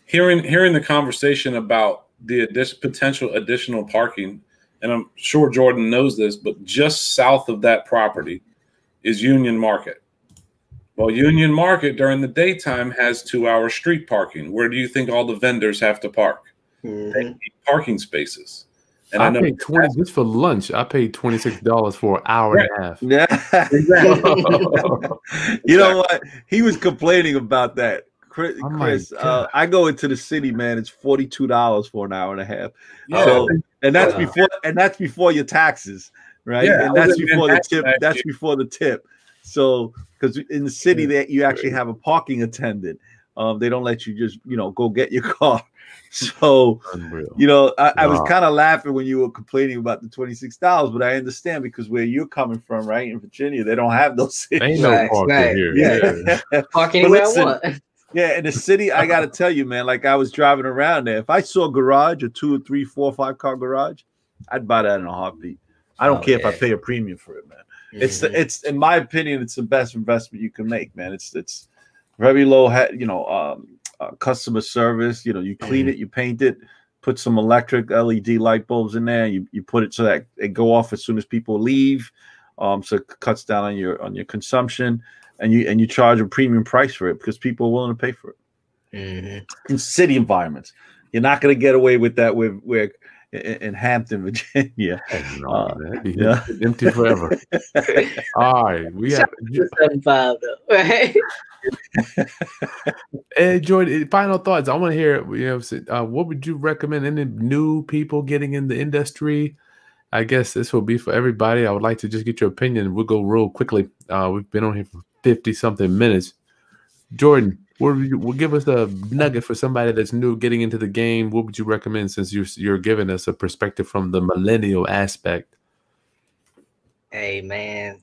hearing the conversation about the potential additional parking, and I'm sure Jordan knows this, but just south of that property is Union Market. Well, Union Market during the daytime has 2-hour street parking. Where do you think all the vendors have to park? They need parking spaces. And I paid 20 just for lunch. I paid $26 for an hour and a half. Yeah, exactly. You know what? He was complaining about that. Chris, I go into the city, man. It's $42 for an hour and a half. Yeah. So, and that's before your taxes, right? Yeah, and that's before the tip. That's before the tip. So, because in the city that you actually have a parking attendant, they don't let you just go get your car. So I was kind of laughing when you were complaining about the $26, but I understand because where you're coming from, right in Virginia, they don't have those. Ain't no parking here. Yeah, parking anywhere I want. Yeah, in the city, I gotta tell you, man. Like I was driving around there, if I saw a garage, a 2-, 3-, 4-, 5 car garage, I'd buy that in a heartbeat. I don't care if I pay a premium for it, man. It's in my opinion, it's the best investment you can make, man. It's very low, customer service. You know, you clean it, you paint it, put some electric LED light bulbs in there. You put it so that it go off as soon as people leave, so it cuts down on your consumption, and you charge a premium price for it because people are willing to pay for it. In city environments, you're not going to get away with that where in Hampton, Virginia. Empty forever. All right. We have 75 though, right? And Jordan, final thoughts. I want to hear what would you recommend any new people getting in the industry? I guess this will be for everybody. I would like to just get your opinion. We'll go real quickly. We've been on here for 50-something minutes. Jordan, we'll give us a nugget for somebody that's new getting into the game. What would you recommend, since you're giving us a perspective from the millennial aspect? Hey, man,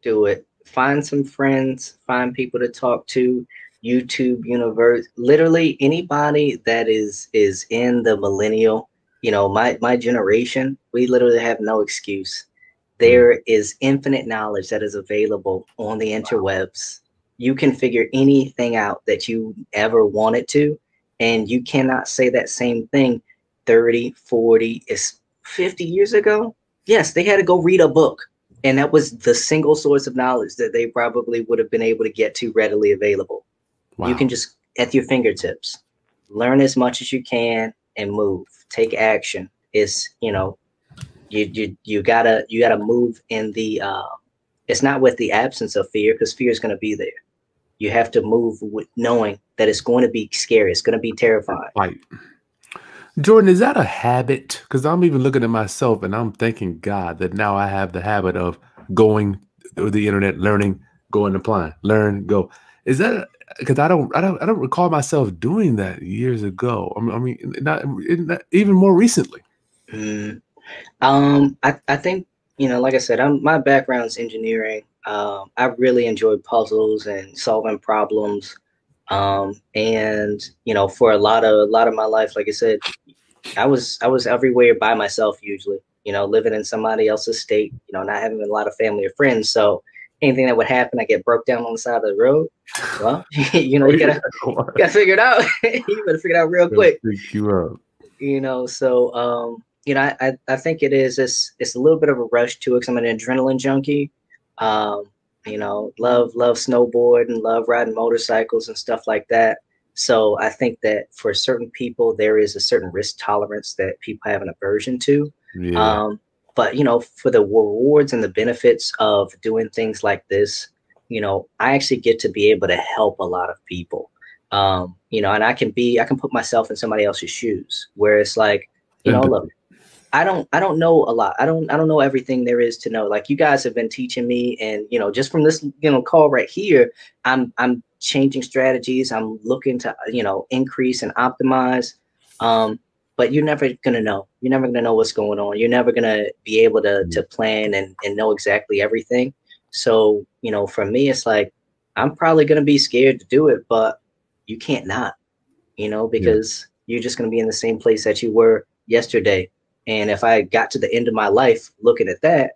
do it. Find some friends. Find people to talk to. YouTube universe. Literally anybody that is in the millennial. You know, my generation. We literally have no excuse. There is infinite knowledge that is available on the interwebs. You can figure anything out that you ever wanted to, and you cannot say that same thing 30, 40, 50 years ago. Yes, they had to go read a book, and that was the single source of knowledge that they probably would have been able to get to readily available. Wow. You can just, at your fingertips, learn as much as you can and move. Take action. It's, you gotta move in the, it's not with the absence of fear, because fear is going to be there. You have to move with knowing that it's going to be scary. It's going to be terrifying. Right. Jordan, is that a habit? Because I'm even looking at myself and I'm thanking God that now I have the habit of going through the internet, learning, going, applying, learn, go. Is that because I don't recall myself doing that years ago? I mean, not even more recently. I think. You know, like I said, my background's engineering. I really enjoy puzzles and solving problems. And for a lot of my life, like I said, I was everywhere by myself usually. Living in somebody else's state. Not having a lot of family or friends. So anything that would happen, I get broke down on the side of the road. Well, you gotta figure it out. You better figure it out real quick. You know, so you know, I think it is, it's a little bit of a rush to it because I'm an adrenaline junkie. You know, love snowboarding and love riding motorcycles and stuff like that. So I think that for certain people, there is a certain risk tolerance that people have an aversion to. Yeah. But, you know, for the rewards and the benefits of doing things like this, you know, I actually get to be able to help a lot of people, you know, and I can put myself in somebody else's shoes where it's like, you know, look, I don't know a lot. I don't know everything there is to know. Like you guys have been teaching me, and, you know, just from this, you know, call right here, I'm changing strategies. I'm looking to, you know, increase and optimize. But you're never going to know. You're never going to know what's going on. You're never going to be able to plan and know exactly everything. So, you know, for me, it's like, I'm probably going to be scared to do it, but you can't not, you know, because you're just going to be in the same place that you were yesterday. And if I got to the end of my life looking at that,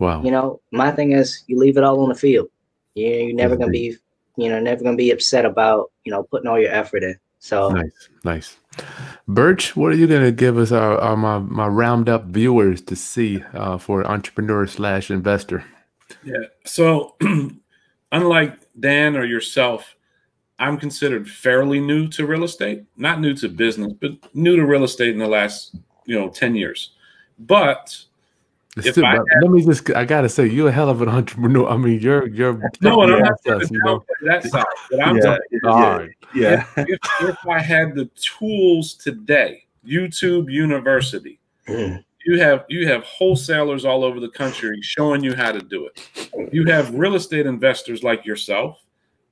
wow, you know, my thing is you leave it all on the field. You're never going to be, you know, never going to be upset about, you know, putting all your effort in. So nice. Burch, what are you going to give us our my round up viewers to see for entrepreneur/investor? Yeah. So unlike Dan or yourself, I'm considered fairly new to real estate, not new to business, but new to real estate in the last, you know, 10 years. But let me just, I got to say, you're a hell of an entrepreneur. I mean, you're no, and I'm not saying that side, but I'm telling you, if I had the tools today, YouTube University, you have wholesalers all over the country showing you how to do it. You have real estate investors like yourself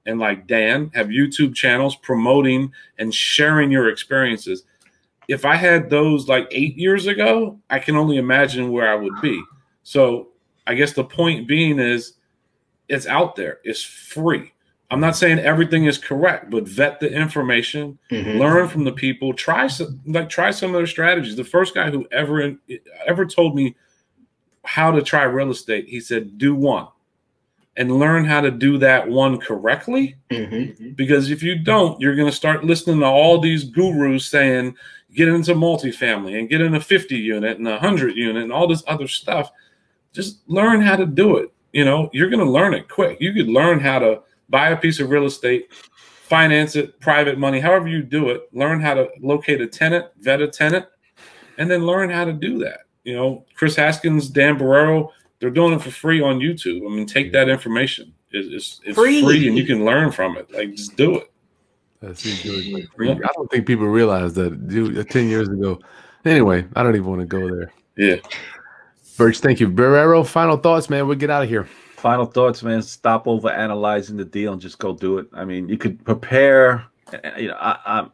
and like Dan have YouTube channels promoting and sharing your experiences. If I had those like 8 years ago, I can only imagine where I would be. So I guess the point being is it's out there. It's free. I'm not saying everything is correct, but vet the information, learn from the people, try some of their strategies. The first guy who ever told me how to try real estate, he said, do one and learn how to do that one correctly. Because if you don't, you're going to start listening to all these gurus saying, get into multifamily and get in a 50 unit and a 100 unit and all this other stuff. Just learn how to do it. You know, you're going to learn it quick. You could learn how to buy a piece of real estate, finance it, private money, however you do it, learn how to locate a tenant, vet a tenant, and then learn how to do that. You know, Chris Haskins, Dan Barrero, they're doing it for free on YouTube. I mean, take that information. It's free and you can learn from it. Like, just do it. I don't think people realize that 10 years ago. Anyway, I don't even want to go there. Yeah. Burch, thank you. Barrero, final thoughts, man. We'll get out of here. Final thoughts, man. Stop over analyzing the deal and just go do it. I mean, you could prepare. You know, I'm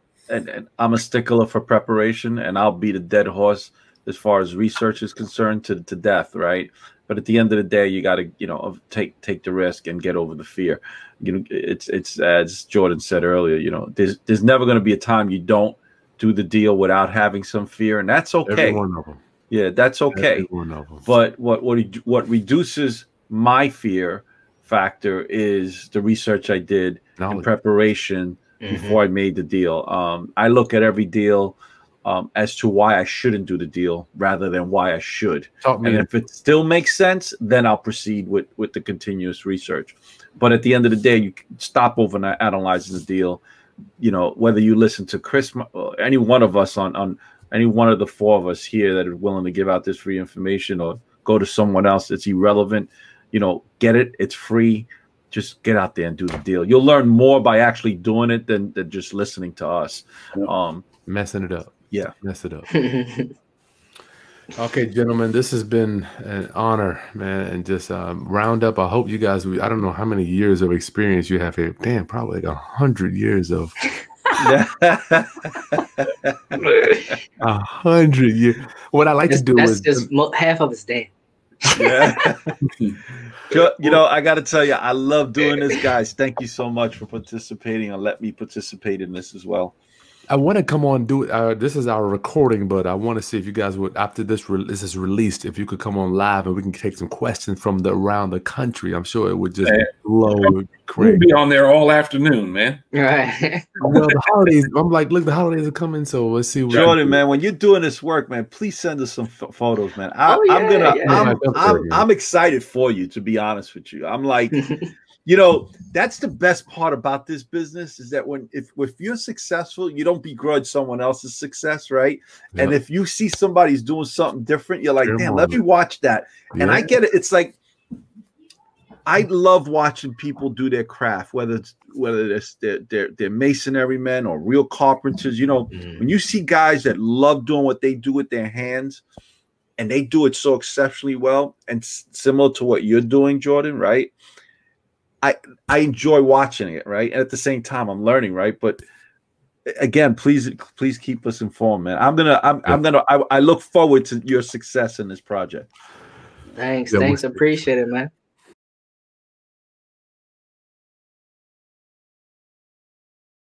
a stickler for preparation, and I'll beat a dead horse as far as research is concerned to death, right? But at the end of the day, you got to, you know, take the risk and get over the fear. You know, it's as Jordan said earlier, you know, there's never going to be a time you don't do the deal without having some fear, and that's okay. Every one of them. Yeah, that's okay. Every one of them. But what reduces my fear factor is the research I did in preparation before I made the deal. I look at every deal as to why I shouldn't do the deal rather than why I should. And if it still makes sense, then I'll proceed with the continuous research. But at the end of the day, you stop overnight analyzing the deal. You know, whether you listen to Chris, or any one of us on any one of the four of us here that are willing to give out this free information or go to someone else, it's irrelevant. You know, get it. It's free. Just get out there and do the deal. You'll learn more by actually doing it than just listening to us. Messing it up. Yeah, mess it up. Okay, gentlemen, this has been an honor, man, and just round up. I hope you guys, I don't know how many years of experience you have here. Damn, probably like 100 years of 100 years. What I like to do is just half of it's Dan. Yeah. You know, I got to tell you, I love doing this, guys. Thank you so much for participating and let me participate in this as well. I want to come on do it. This is our recording, but I want to see if you guys would, after this is released, if you could come on live and we can take some questions from around the country. I'm sure it would just blow. We'll be on there all afternoon, man. All right. Well, the holidays, I'm like, look, the holidays are coming, so let's see. What Jordan, man, when you're doing this work, man, please send us some photos, man. I'm excited for you, to be honest with you. I'm like, you know, that's the best part about this business is that if you're successful, you don't begrudge someone else's success, right? Yeah. And if you see somebody's doing something different, you're like, damn, let me watch that. Yeah. And I get it. It's like, I love watching people do their craft, whether it's their masonry men or real carpenters. You know, when you see guys that love doing what they do with their hands, and they do it so exceptionally well, and similar to what you're doing, Jordan, right? I enjoy watching it, right? And at the same time, I'm learning, right? But again, please keep us informed, man. I look forward to your success in this project. Thanks, appreciate it, man.